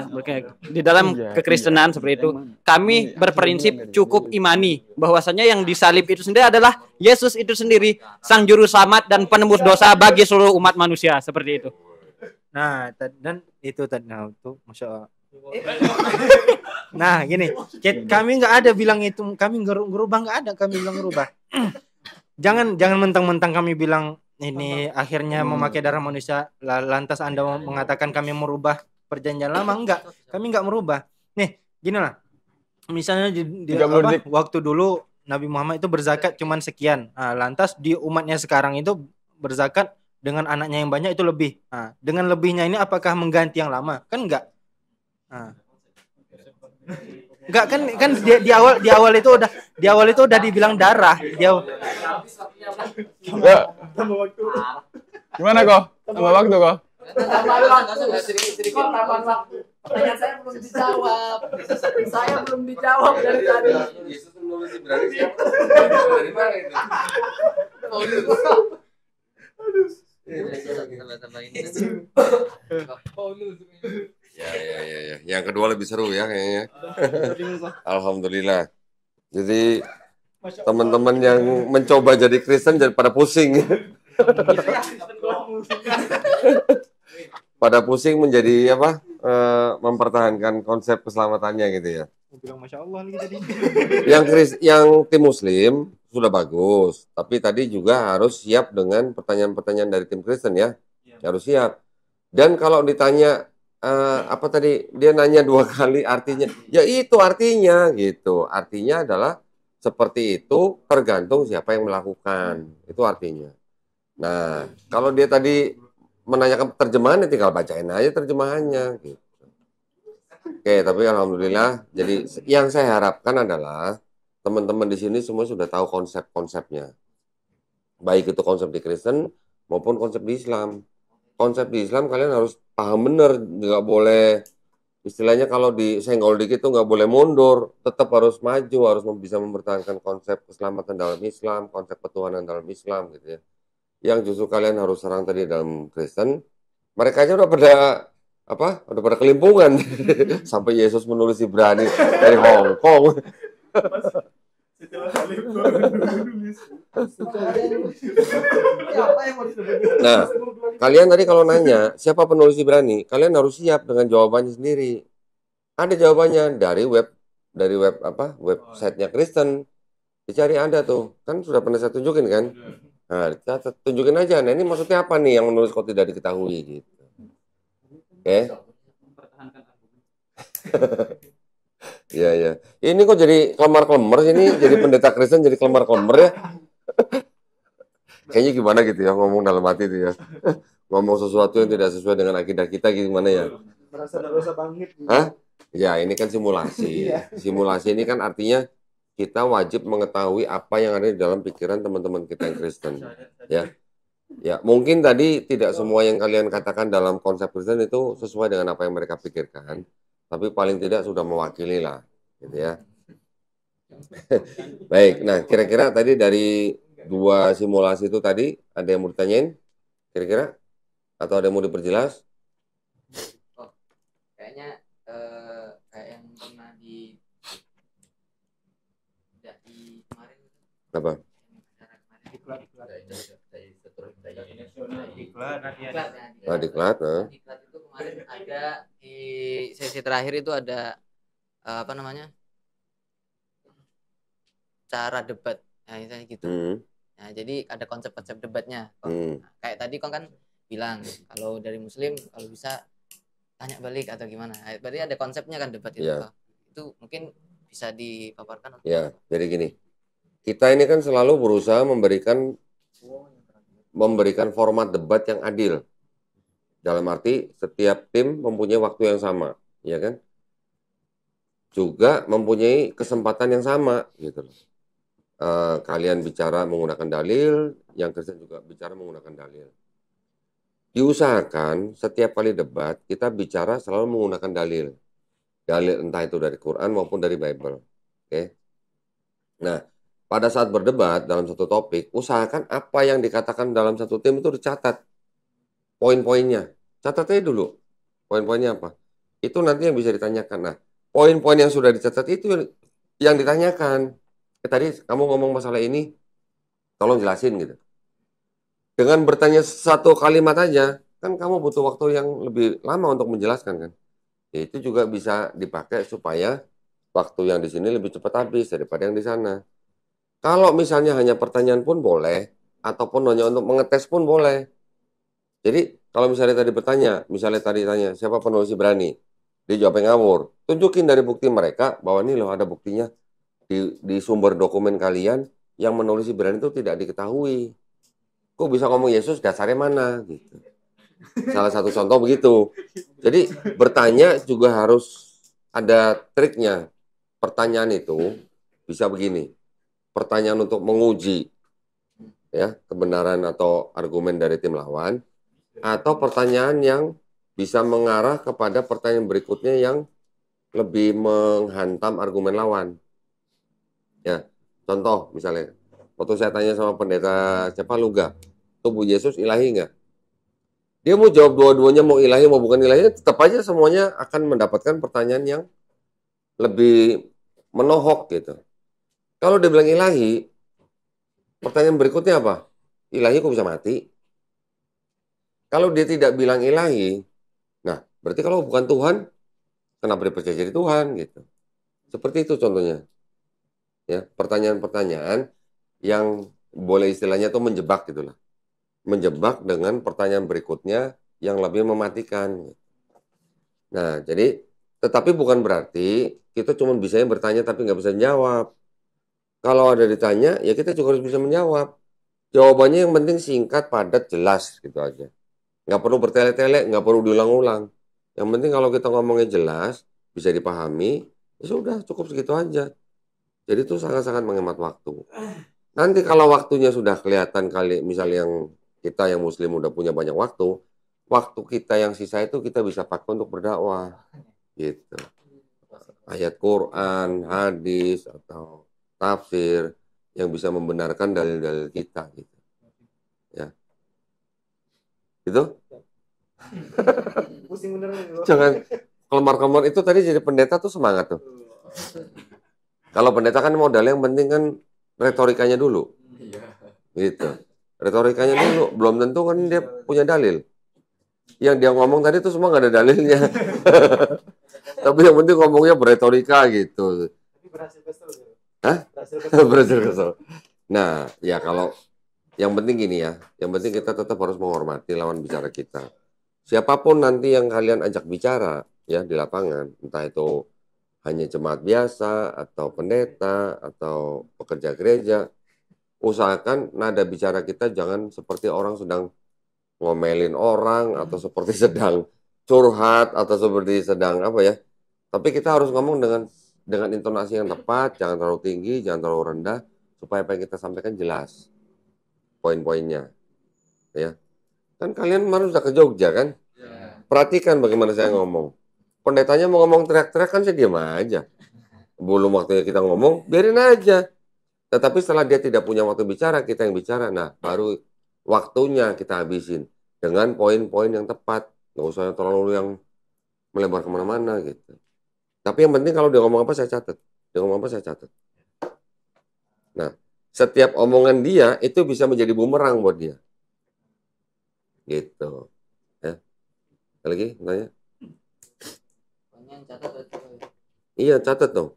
di dalam kekristenan seperti itu, kami berprinsip cukup imani bahwasanya yang disalib itu sendiri adalah Yesus itu sendiri, sang juru selamat dan penebus dosa bagi seluruh umat manusia seperti itu. Nah, dan itu tadi nah, tuh, masya Allah. Nah, gini, kami nggak ada bilang itu, kami ngerubah nggak ada, kami bilang ngerubah. Jangan, jangan mentang-mentang kami bilang ini akhirnya memakai darah manusia, lantas Anda mengatakan kami merubah Perjanjian Lama. Enggak, kami nggak merubah. Nih, gini lah, misalnya di, di apa, waktu dulu Nabi Muhammad itu berzakat cuman sekian, nah, lantas di umatnya sekarang itu berzakat dengan anaknya yang banyak itu lebih. Nah, dengan lebihnya ini apakah mengganti yang lama? Kan enggak. Nah. Enggak kan kan di, di awal di awal itu udah di awal itu udah dibilang darah. Dia ya. Tambah waktu. Gimana kok? Tambah waktu kok? Pertanyaan saya belum dijawab. Saya belum dijawab dari tadi. Yesus menulis Ibrani. Dari mana itu? Ya, ya, ya, ya. Yang kedua lebih seru ya kayaknya. Alhamdulillah. Jadi teman-teman yang mencoba jadi Kristen jadi pada pusing. Pada pusing menjadi apa? E, mempertahankan konsep keselamatannya gitu ya. Yang Kris, yang tim Muslim sudah bagus, tapi tadi juga harus siap dengan pertanyaan-pertanyaan dari tim Kristen ya, ya. Harus siap. Dan kalau ditanya uh, apa tadi dia nanya dua kali artinya, ya itu artinya gitu. Artinya adalah seperti itu tergantung siapa yang melakukan, itu artinya. Nah kalau dia tadi menanyakan terjemahannya, tinggal bacain aja terjemahannya gitu. Oke, tapi alhamdulillah, jadi yang saya harapkan adalah teman-teman di sini semua sudah tahu konsep-konsepnya. Baik itu konsep di Kristen maupun konsep di Islam. Konsep di Islam kalian harus paham benar, nggak boleh istilahnya kalau disenggol dikit tuh nggak boleh mundur, tetap harus maju, harus bisa mempertahankan konsep keselamatan dalam Islam, konsep ketuhanan dalam Islam gitu ya. Yang justru kalian harus serang tadi dalam Kristen, mereka aja udah pada apa? Udah pada kelimpungan. Sampai Yesus menulis Ibrani dari Hong Kong. Nah, kalian tadi kalau nanya siapa penulis Ibrani, kalian harus siap dengan jawabannya sendiri. Ada jawabannya dari web dari web apa? Websitenya Kristen. Dicari ada tuh. Kan sudah pernah saya tunjukin kan? Nah, kita tunjukin aja. Nah, ini maksudnya apa nih yang menulis kok tidak diketahui gitu. Oke. Okay. Ya ya. Ini kok jadi kelemar-kelemar ini, jadi pendeta Kristen jadi kelemar-kelemar ya. Kayaknya gimana gitu ya ngomong dalam hati itu ya. Ngomong sesuatu yang tidak sesuai dengan akidah kita gimana ya? Merasa dosa bangkit gitu. Hah? Ya, ini kan simulasi. Simulasi ini kan artinya kita wajib mengetahui apa yang ada di dalam pikiran teman-teman kita yang Kristen, ya. Ya, mungkin tadi tidak semua yang kalian katakan dalam konsep Kristen itu sesuai dengan apa yang mereka pikirkan, tapi paling tidak sudah mewakili lah, gitu ya. Baik, nah kira-kira tadi dari dua simulasi itu tadi ada yang mau ditanyain, kira-kira, atau ada yang mau diperjelas? Oh, kayaknya uh, kayak yang pernah di apa? Nah, diklat, nah. Diklat itu kemarin ada di sesi terakhir itu ada apa namanya cara debat, nah, misalnya gitu. Hmm. Nah, jadi ada konsep-konsep debatnya. Hmm. Nah, kayak tadi kau kan bilang kalau dari Muslim kalau bisa tanya balik atau gimana? Nah, berarti ada konsepnya kan debat itu. Yeah. Itu mungkin bisa dipaparkan. Ya, yeah. Jadi gini. Kita ini kan selalu berusaha memberikan memberikan format debat yang adil. Dalam arti setiap tim mempunyai waktu yang sama, ya kan? Juga mempunyai kesempatan yang sama, gitu. Uh, kalian bicara menggunakan dalil, yang Kristen juga bicara menggunakan dalil. Diusahakan setiap kali debat kita bicara selalu menggunakan dalil, dalil entah itu dari Quran maupun dari Bible, oke? Okay? Nah. Pada saat berdebat dalam satu topik, usahakan apa yang dikatakan dalam satu tim itu dicatat. Poin-poinnya. Catat aja dulu. Poin-poinnya apa? Itu nanti yang bisa ditanyakan. Nah, poin-poin yang sudah dicatat itu yang ditanyakan. Eh, tadi kamu ngomong masalah ini, tolong jelasin gitu. Dengan bertanya satu kalimat aja, kan kamu butuh waktu yang lebih lama untuk menjelaskan kan. Itu juga bisa dipakai supaya waktu yang di sini lebih cepat habis daripada yang di sana. Kalau misalnya hanya pertanyaan pun boleh, ataupun hanya untuk mengetes pun boleh. Jadi, kalau misalnya tadi bertanya, misalnya tadi tanya, siapa penulis Ibrani? Dia jawabnya ngawur. Tunjukin dari bukti mereka, bahwa ini loh ada buktinya di, di sumber dokumen kalian, yang menulis Ibrani itu tidak diketahui. Kok bisa ngomong Yesus, dasarnya mana? Gitu. Salah satu contoh begitu. Jadi, bertanya juga harus ada triknya. Pertanyaan itu bisa begini. Pertanyaan untuk menguji ya kebenaran atau argumen dari tim lawan, atau pertanyaan yang bisa mengarah kepada pertanyaan berikutnya yang lebih menghantam argumen lawan. Ya, contoh misalnya waktu saya tanya sama pendeta siapa Luga, tubuh Yesus ilahi nggak? Dia mau jawab dua-duanya, mau ilahi mau bukan ilahi, tetap aja semuanya akan mendapatkan pertanyaan yang lebih menohok gitu. Kalau dia bilang ilahi, pertanyaan berikutnya apa? Ilahi kok bisa mati? Kalau dia tidak bilang ilahi, nah berarti kalau bukan Tuhan, kenapa dipercaya jadi Tuhan gitu? Seperti itu contohnya. Ya, pertanyaan-pertanyaan yang boleh istilahnya tuh menjebak gitulah, menjebak dengan pertanyaan berikutnya yang lebih mematikan. Nah, jadi tetapi bukan berarti kita cuma bisanya bertanya tapi nggak bisa jawab. Kalau ada ditanya, ya kita juga harus bisa menjawab. Jawabannya yang penting singkat, padat, jelas gitu aja. Nggak perlu bertele-tele, nggak perlu diulang-ulang. Yang penting kalau kita ngomongnya jelas, bisa dipahami, ya sudah, cukup segitu aja. Jadi itu sangat-sangat menghemat waktu. Nanti kalau waktunya sudah kelihatan kali, misalnya yang kita yang muslim udah punya banyak waktu, waktu kita yang sisa itu kita bisa pakai untuk berdakwah. Gitu. Ayat Quran, hadis, atau tafsir yang bisa membenarkan dalil-dalil kita. Gitu. Ya. Gitu? Pusing bener nih, jangan kelemar-kelemar itu tadi jadi pendeta tuh semangat tuh. Kalau pendeta kan modal yang penting kan retorikanya dulu. Gitu. Retorikanya dulu, belum tentu kan dia punya dalil. Yang dia ngomong tadi tuh semua nggak ada dalilnya. Tapi yang penting ngomongnya beretorika gitu. Tapi berhasil kesel. Hah? Berhasil kesel. Nah, ya kalau yang penting gini ya, yang penting kita tetap harus menghormati lawan bicara kita. Siapapun nanti yang kalian ajak bicara ya di lapangan, entah itu hanya jemaat biasa atau pendeta atau pekerja gereja, usahakan nada bicara kita jangan seperti orang sedang ngomelin orang atau seperti sedang curhat atau seperti sedang apa ya. Tapi kita harus ngomong dengan dengan intonasi yang tepat, jangan terlalu tinggi, jangan terlalu rendah, supaya apa yang kita sampaikan jelas poin-poinnya, ya. Kan kalian kemarin sudah ke Jogja kan? Ya. Perhatikan bagaimana saya ngomong. Pendetanya mau ngomong teriak-teriak kan saya diam aja. Belum waktunya kita ngomong, biarin aja. Tetapi setelah dia tidak punya waktu bicara, kita yang bicara. Nah, baru waktunya kita habisin dengan poin-poin yang tepat. Nggak usah terlalu yang melebar kemana-mana gitu. Tapi yang penting kalau dia ngomong apa saya catat. Dia ngomong apa saya catat. Nah, setiap omongan dia itu bisa menjadi bumerang buat dia, gitu. Ya, lagi tanya? Iya catat dong.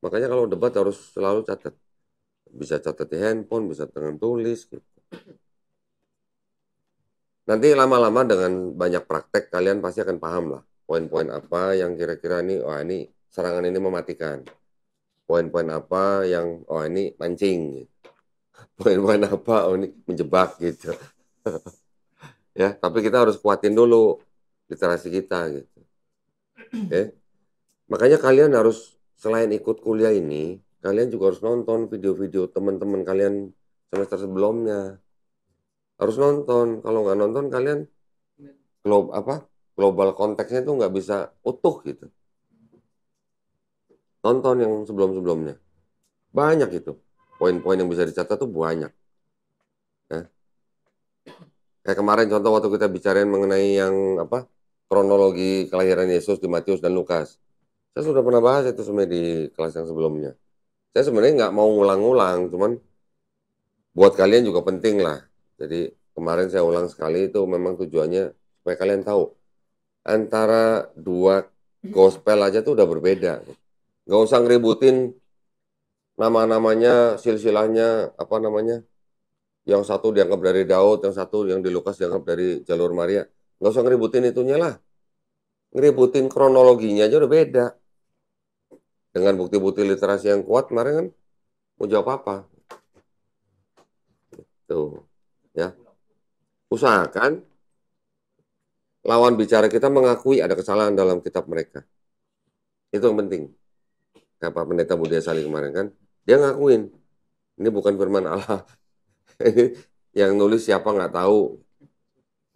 Makanya kalau debat harus selalu catat. Bisa catat di handphone, bisa dengan tulis. Gitu. Nanti lama-lama dengan banyak praktek kalian pasti akan paham lah poin-poin apa yang kira-kira ini, wah ini serangan ini mematikan. Poin-poin apa yang, oh ini mancing. Poin-poin apa, oh ini menjebak gitu. Ya, tapi kita harus kuatin dulu literasi kita gitu. Oke. Okay. Makanya kalian harus selain ikut kuliah ini, kalian juga harus nonton video-video teman-teman kalian semester sebelumnya. Harus nonton. Kalau nggak nonton kalian global apa? Global konteksnya itu nggak bisa utuh gitu. Tonton yang sebelum-sebelumnya. Banyak itu. Poin-poin yang bisa dicatat tuh banyak. Ya. Kayak kemarin contoh waktu kita bicarain mengenai yang apa kronologi kelahiran Yesus di Matius dan Lukas. Saya sudah pernah bahas itu sebenarnya di kelas yang sebelumnya. Saya sebenarnya nggak mau ngulang-ngulang, cuman buat kalian juga penting lah. Jadi kemarin saya ulang sekali itu memang tujuannya supaya kalian tahu. Antara dua gospel aja tuh udah berbeda. Nggak usah ngeributin nama-namanya, silsilahnya, apa namanya. Yang satu dianggap dari Daud, yang satu yang di Lukas dianggap dari jalur Maria. Nggak usah ngeributin itunya lah. Ngeributin kronologinya aja udah beda. Dengan bukti-bukti literasi yang kuat, kemarin kan mau jawab apa. Tuh, ya. Usahakan lawan bicara kita mengakui ada kesalahan dalam kitab mereka. Itu yang penting. Pak Pendeta Budi Asali kemarin kan dia ngakuin ini bukan firman Allah. Yang nulis siapa nggak tahu.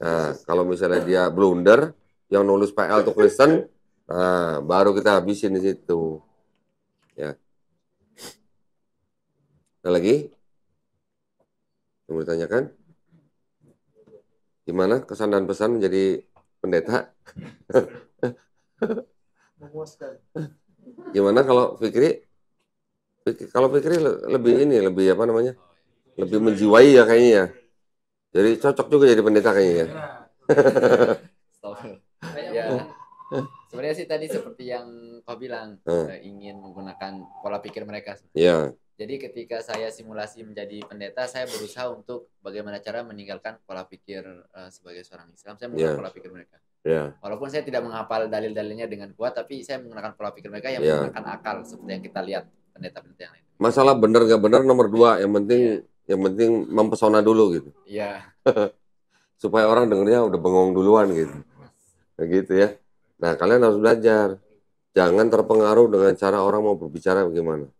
Nah, kalau misalnya dia blunder yang nulis P L tuh Kristen, nah, baru kita habisin di situ ya. Ada lagi yang mau ditanyakan? Gimana kesan dan pesan menjadi pendeta? Memuaskan. Gimana kalau Fikri? Fikri kalau Fikri lebih ini, lebih apa namanya? Lebih menjiwai ya kayaknya ya. Jadi cocok juga jadi pendeta kayaknya. Ya. Sebenarnya sih tadi seperti yang kau bilang, hmm. ingin menggunakan pola pikir mereka. Ya. Jadi ketika saya simulasi menjadi pendeta, saya berusaha untuk bagaimana cara meninggalkan pola pikir uh, sebagai seorang Islam. Saya menggunakan ya. pola pikir mereka. Yeah. Walaupun saya tidak menghafal dalil-dalilnya dengan kuat, tapi saya menggunakan pola pikir mereka yang yeah. menggunakan akal seperti yang kita lihat pendeta-pendeta yang lain. Masalah benar nggak benar nomor dua, yang penting yeah. yang penting mempesona dulu gitu. Iya. Yeah. supaya orang dengernya udah bengong duluan gitu. Kayak gitu ya. Nah, kalian harus belajar. Jangan terpengaruh dengan cara orang mau berbicara bagaimana.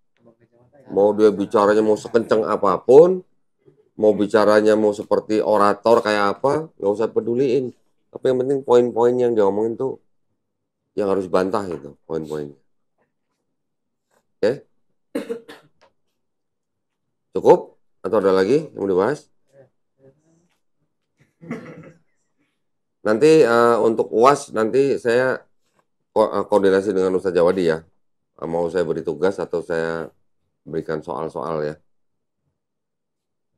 Mau dia bicaranya mau sekenceng apapun, mau bicaranya mau seperti orator kayak apa, nggak usah peduliin. Tapi yang penting poin-poin yang dia omongin tuh yang harus bantah itu, poin-poinnya. Oke? Okay? Cukup? Atau ada lagi yang mau dibahas? Nanti uh, untuk U A S nanti saya ko- koordinasi dengan Ustaz Jawadi ya. Mau saya beri tugas atau saya berikan soal-soal ya.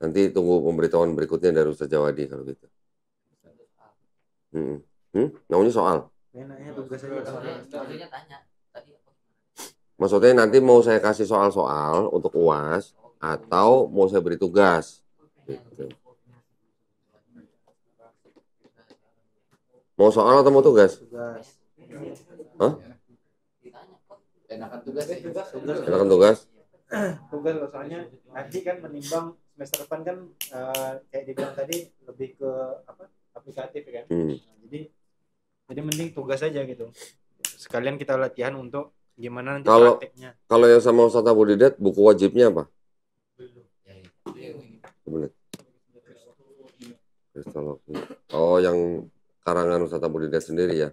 Nanti tunggu pemberitahuan berikutnya dari Ustaz Jawadi kalau gitu. Hmm, hmm? Namanya soal. Maksudnya nanti mau saya kasih soal-soal untuk U A S atau mau saya beri tugas. Gitu. Mau soal atau mau tugas? Tugas. Hah? Enakan tugas deh. Enakan tugas. Tugas soalnya nanti kan menimbang semester depan kan uh, kayak dibilang tadi lebih ke apa? Aplikatif kan. Hmm. Nah, jadi jadi mending tugas aja gitu. Sekalian kita latihan untuk gimana nanti kalau, prakteknya. Kalau yang sama Ustaz Abu Didat buku wajibnya apa? Belum. Belum. Kristologi. Oh, yang karangan Ustaz Budidaya sendiri ya.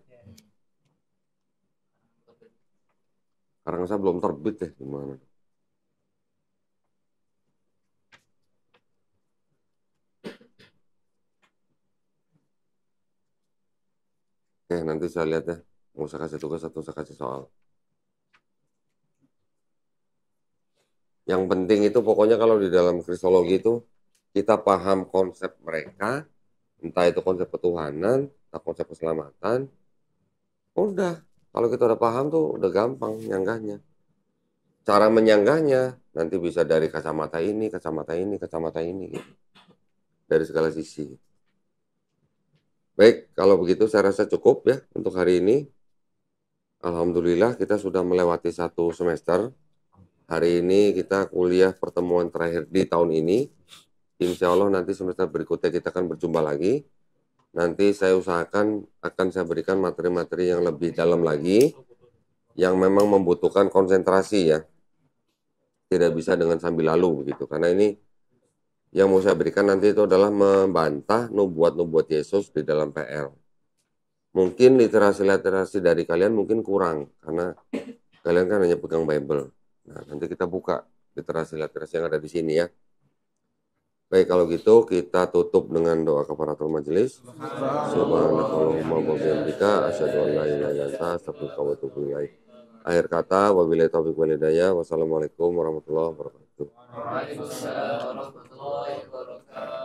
Karangan saya belum terbit deh gimana. Oke, nanti saya lihat ya. Mau saya kasih tugas atau saya kasih soal. Yang penting itu pokoknya kalau di dalam kristologi itu kita paham konsep mereka, entah itu konsep ketuhanan, konsep keselamatan. Udah, kalau kita udah paham tuh udah gampang nyanggahnya. Cara menyanggahnya nanti bisa dari kacamata ini, kacamata ini, kacamata ini gitu. Dari segala sisi. Baik, kalau begitu saya rasa cukup ya untuk hari ini. Alhamdulillah kita sudah melewati satu semester. Hari ini kita kuliah pertemuan terakhir di tahun ini. Insya Allah nanti semester berikutnya kita akan berjumpa lagi. Nanti saya usahakan akan saya berikan materi-materi yang lebih dalam lagi yang memang membutuhkan konsentrasi ya. Tidak bisa dengan sambil lalu begitu. Karena ini yang mau saya berikan nanti itu adalah membantah nubuat-nubuat Yesus di dalam P R. Mungkin literasi-literasi dari kalian mungkin kurang karena kalian kan hanya pegang Bible. Nah, nanti kita buka literasi-literasi yang ada di sini ya. Baik, kalau gitu kita tutup dengan doa kafaratul majelis. Subhanallahumma wa bihamdika asyhadu an la ilaha illa anta astaghfiruka wa atubu ilaik. Akhir kata wabillahi taufiq wal hidayah. Wassalamualaikum warahmatullahi wabarakatuh. Waalaikumsalam warahmatullahi wabarakatuh.